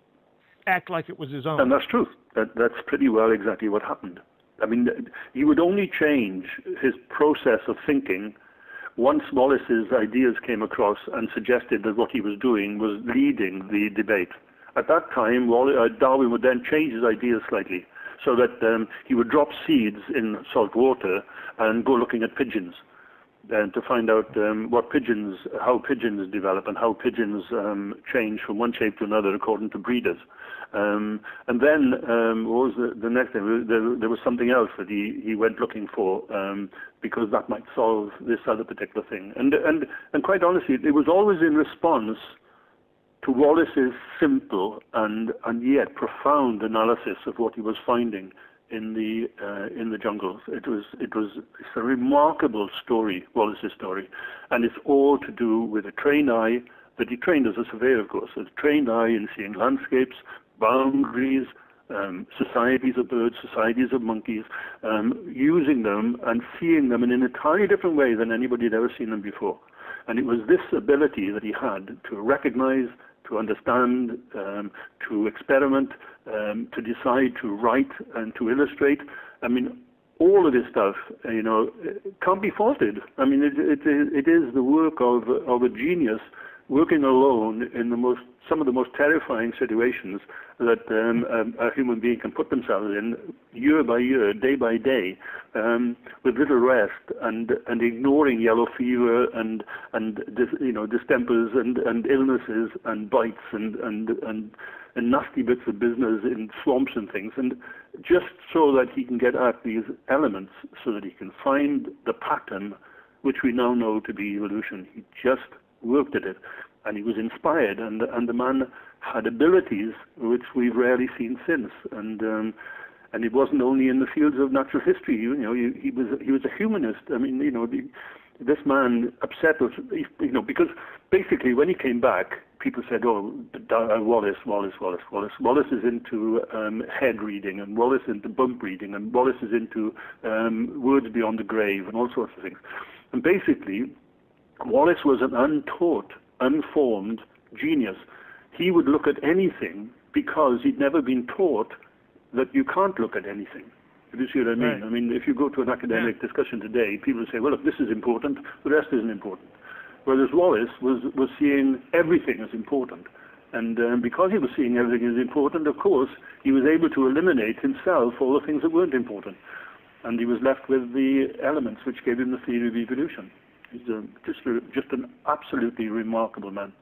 act like it was his own. And that's true. That, that's pretty well exactly what happened. I mean, he would only change his process of thinking once Wallace's ideas came across and suggested that what he was doing was leading the debate. At that time, Wallace, uh, Darwin would then change his ideas slightly so that um, he would drop seeds in salt water and go looking at pigeons and to find out um, what pigeons, how pigeons develop and how pigeons um, change from one shape to another according to breeders. Um, and then um, what was the, the next thing? There, there was something else that he, he went looking for um, because that might solve this other particular thing. And, and, and quite honestly, it was always in response to Wallace's simple and, and yet profound analysis of what he was finding in the uh, in the jungles. It was it was it's a remarkable story, Wallace's story, and it's all to do with a trained eye that he trained as a surveyor, of course, a trained eye in seeing landscapes, boundaries, um, societies of birds, societies of monkeys, um, using them and seeing them in an entirely different way than anybody had ever seen them before. And it was this ability that he had to recognize, to understand, um, to experiment, um, to decide, to write, and to illustrate. I mean, all of this stuff, you know, can't be faulted. I mean, it, it, it is the work of, of a genius working alone in the most, some of the most terrifying situations that um, a, a human being can put themselves in year by year, day by day, um, with little rest and, and ignoring yellow fever and, and dis, you know, distempers and, and illnesses and bites and, and, and, and nasty bits of business in swamps and things, and just so that he can get at these elements so that he can find the pattern which we now know to be evolution. He just worked at it. And he was inspired, and and the man had abilities which we've rarely seen since. And um, and it wasn't only in the fields of natural history. You know, he, he was he was a humanist. I mean, you know, the, this man upset us, you know, because basically when he came back, people said, "Oh, Wallace, Wallace, Wallace, Wallace, Wallace is into um, head reading, and Wallace is into bump reading, and Wallace is into um, words beyond the grave, and all sorts of things." And basically, Wallace was an untaught, unformed genius. He would look at anything because he'd never been taught that you can't look at anything. Do you see what I mean? Right. I mean, if you go to an academic yeah. discussion today, people say, well, look, this is important, the rest isn't important. Whereas Wallace was, was seeing everything as important. And um, because he was seeing everything as important, of course, he was able to eliminate himself all the things that weren't important. And he was left with the elements which gave him the theory of evolution. He's a, just, a, just an absolutely remarkable man.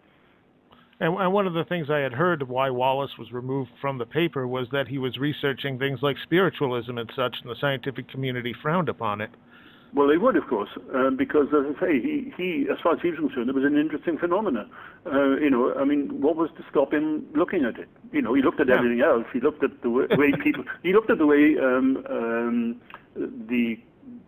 And, and one of the things I had heard why Wallace was removed from the paper was that he was researching things like spiritualism and such, and the scientific community frowned upon it. Well, they would, of course, um, because, as I say, he, he, as far as he was concerned, it was an interesting phenomenon. Uh, you know, I mean, what was to stop him looking at it? You know, he looked at yeah. everything else. He looked at the way, way people. He looked at the way um, um, the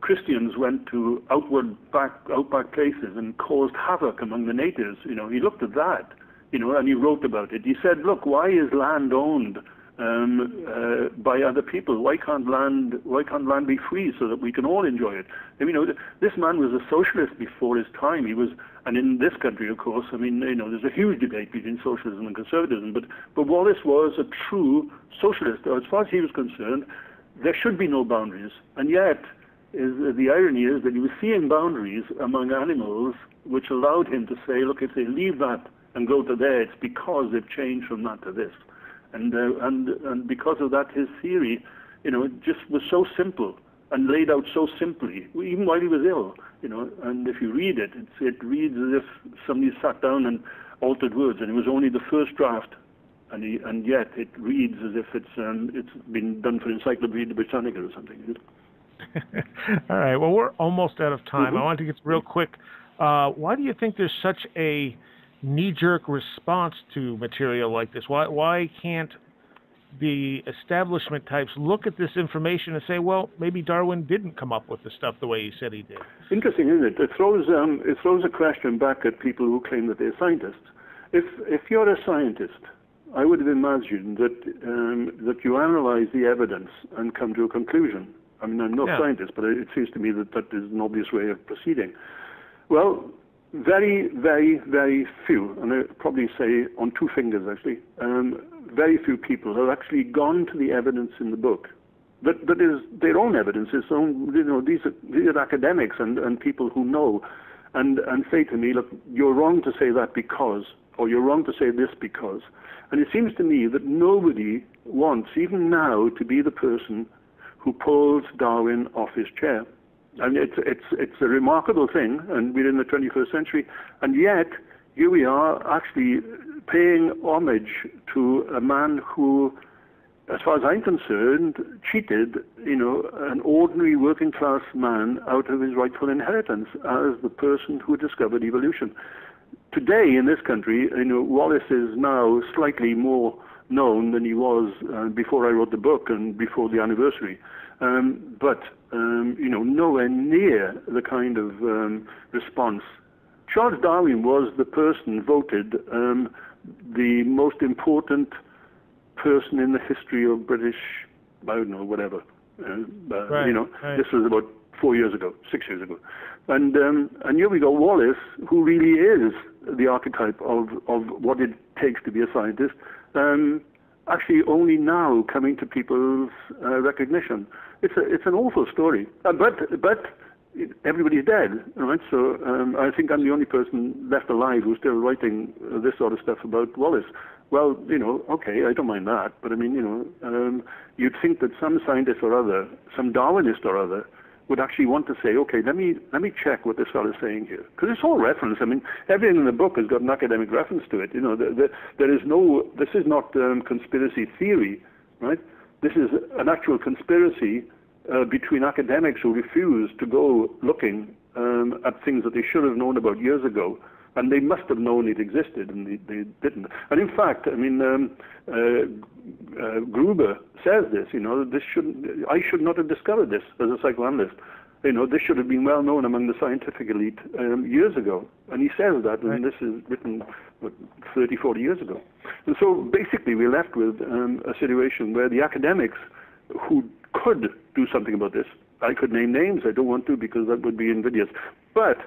Christians went to outward back, outback places and caused havoc among the natives. You know, he looked at that. You know, and he wrote about it. He said, "Look, why is land owned Um, uh, by other people? Why can't land? Why can't land be free so that we can all enjoy it?" I mean, you know, this man was a socialist before his time. He was, and in this country, of course, I mean, you know, there's a huge debate between socialism and conservatism. But but Wallace was a true socialist. As far as he was concerned, there should be no boundaries. And yet, is, uh, the irony is that he was seeing boundaries among animals, which allowed him to say, "Look, if they leave that and go to there, it's because they've changed from that to this." And, uh, and and because of that, his theory, you know, it just was so simple and laid out so simply, even while he was ill, you know. And if you read it, it's, it reads as if somebody sat down and altered words, and it was only the first draft, and he, and yet it reads as if it's um, it's been done for Encyclopedia Britannica or something. All right. Well, we're almost out of time. Mm-hmm. I want to get real quick. Uh, why do you think there's such a knee-jerk response to material like this? Why why can't the establishment types look at this information and say, well, maybe Darwin didn't come up with the stuff the way he said he did? Interesting, isn't it? It throws um, it throws a question back at people who claim that they're scientists. If if you're a scientist, I would have imagined that um, that you analyze the evidence and come to a conclusion. I mean, I'm not yeah. a scientist, but it seems to me that that is an obvious way of proceeding. Well, Very, very, very few, and I'd probably say on two fingers actually, um, very few people have actually gone to the evidence in the book. That, that is their own evidence. It's own, you know, these are, these are academics and, and people who know, and, and say to me, look, you're wrong to say that because, or you're wrong to say this because. And it seems to me that nobody wants, even now, to be the person who pulls Darwin off his chair. And it's it's it's a remarkable thing, and we're in the twenty-first century, and yet here we are actually paying homage to a man who, as far as I'm concerned, cheated, you know, an ordinary working class man out of his rightful inheritance as the person who discovered evolution. Today in this country, you know, Wallace is now slightly more known than he was uh, before I wrote the book and before the anniversary. Um, but, um, you know, nowhere near the kind of um, response. Charles Darwin was the person voted um, the most important person in the history of British, I don't know, whatever. Uh, uh, right, you know, right. This was about four years ago, six years ago. And um, and here we got Wallace, who really is the archetype of, of what it takes to be a scientist, um, actually only now coming to people's uh, recognition. It's a, it's an awful story, uh, but but everybody's dead, right? So um, I think I'm the only person left alive who's still writing uh, this sort of stuff about Wallace. Well, you know, okay, I don't mind that, but I mean, you know, um, you'd think that some scientist or other, some Darwinist or other, would actually want to say, okay, let me let me check what this fellow's saying here, because it's all reference. I mean, everything in the book has got an academic reference to it. You know, the, the, there is no. This is not um, conspiracy theory, right? This is an actual conspiracy uh, between academics who refuse to go looking um, at things that they should have known about years ago, and they must have known it existed, and they, they didn't. And in fact, I mean, um, uh, uh, Gruber says this. You know, this shouldn't. I should not have discovered this as a psychoanalyst. You know, this should have been well known among the scientific elite um, years ago. And he says that, and this is written what, thirty, forty years ago. And so basically, we're left with um, a situation where the academics who could do something about this. I could name names. I don't want to because that would be invidious. But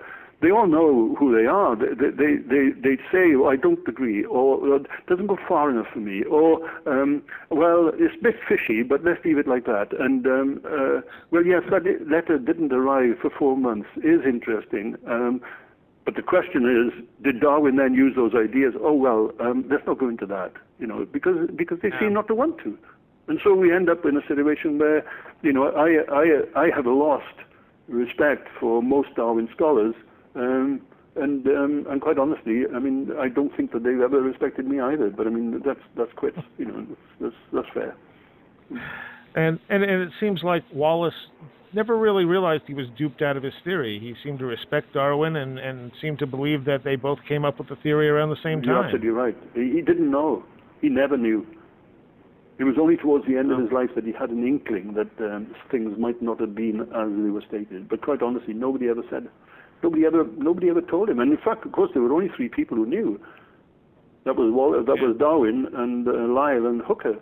they all know who they are. They they they, they say, well, I don't agree, or it doesn't go far enough for me, or um, well, it's a bit fishy, but let's leave it like that. And um, uh, well, yes, that letter didn't arrive for four months is interesting. Um, but the question is, did Darwin then use those ideas? Oh well, um, let's not go into that, you know, because because they yeah. seem not to want to. And so we end up in a situation where, you know, I I I have lost respect for most Darwin scholars. Um, and um, and quite honestly, I mean, I don't think that they've ever respected me either. But I mean, that's that's quits, you know, that's that's fair. And and, and it seems like Wallace never really realized he was duped out of his theory. He seemed to respect Darwin and, and seemed to believe that they both came up with the theory around the same time. You're absolutely right. He, he didn't know. He never knew. It was only towards the end of his life that he had an inkling that um, things might not have been as they were stated. But quite honestly, nobody ever said, nobody ever, nobody ever told him. And in fact, of course, there were only three people who knew. That was Wallace, that was Darwin, and uh, Lyell, and Hooker,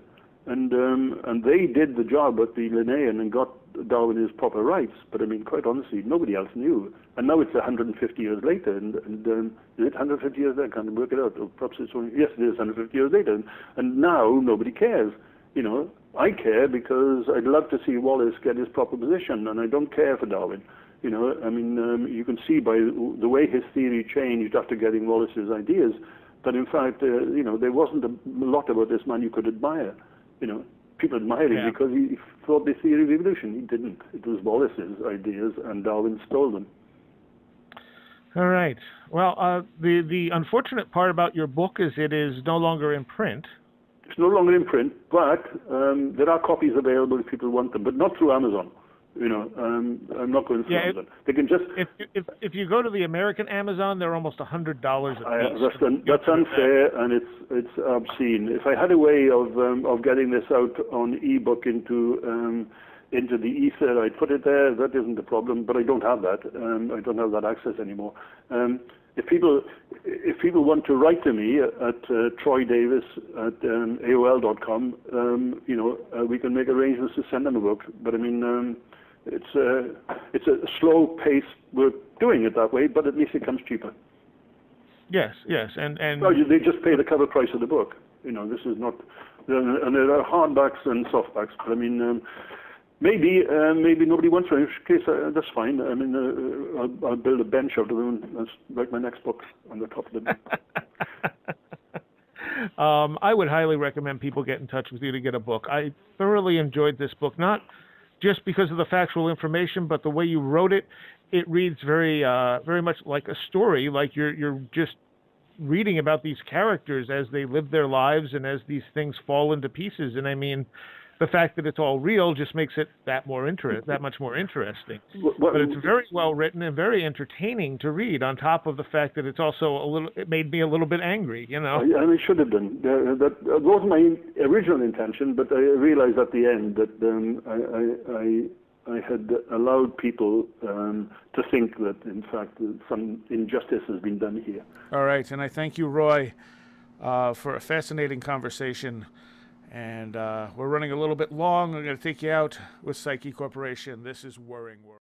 and um, and they did the job at the Linnean and got Darwin his proper rights. But I mean, quite honestly, nobody else knew. And now it's one hundred fifty years later, and, and um, is it one hundred fifty years later? I can't work it out. Or perhaps it's only, yes, it is one hundred fifty years later, and, and now nobody cares. You know, I care because I'd love to see Wallace get his proper position, and I don't care for Darwin. You know, I mean, um, you can see by the way his theory changed after getting Wallace's ideas that in fact, uh, you know, there wasn't a lot about this man you could admire. You know, people admired him yeah. because he thought the theory of evolution. He didn't. It was Wallace's ideas, and Darwin stole them. All right. Well, uh, the the unfortunate part about your book is it is no longer in print. It's no longer in print, but um, there are copies available if people want them, but not through Amazon. You know, um, I'm not going to yeah, Amazon. They can just if, if if you go to the American Amazon, they're almost a hundred dollars a piece. That's, an, that's unfair, that. and it's it's obscene. If I had a way of um, of getting this out on ebook into um, into the ether, I'd put it there. That isn't the problem, but I don't have that. Um, I don't have that access anymore. Um, If people, if people want to write to me at uh, troy davis at A O L dot com, um, you know, uh, we can make arrangements to send them a book. But I mean, um, it's a, it's a slow-paced work doing it that way, but at least it comes cheaper. Yes, yes, and and well, they just pay the cover price of the book. You know, this is not, and there are hardbacks and softbacks. But I mean. Um, Maybe, uh, maybe nobody wants one. In which case, uh, that's fine. I mean, uh, I'll, I'll build a bench out of them and write my next book on the top of the bench. um, I would highly recommend people get in touch with you to get a book. I thoroughly enjoyed this book, not just because of the factual information, but the way you wrote it. It reads very, uh, very much like a story. Like you're, you're just reading about these characters as they live their lives and as these things fall into pieces. And I mean. The fact that it's all real just makes it that more interest, that much more interesting. But it's very well written and very entertaining to read. On top of the fact that it's also a little, it made me a little bit angry, you know. And it should have been. That was my original intention, but I realized at the end that um, I, I, I had allowed people um, to think that, in fact, some injustice has been done here. All right, and I thank you, Roy, uh, for a fascinating conversation. And uh, we're running a little bit long. I'm going to take you out with Psyche Corporation. This is Worrying World.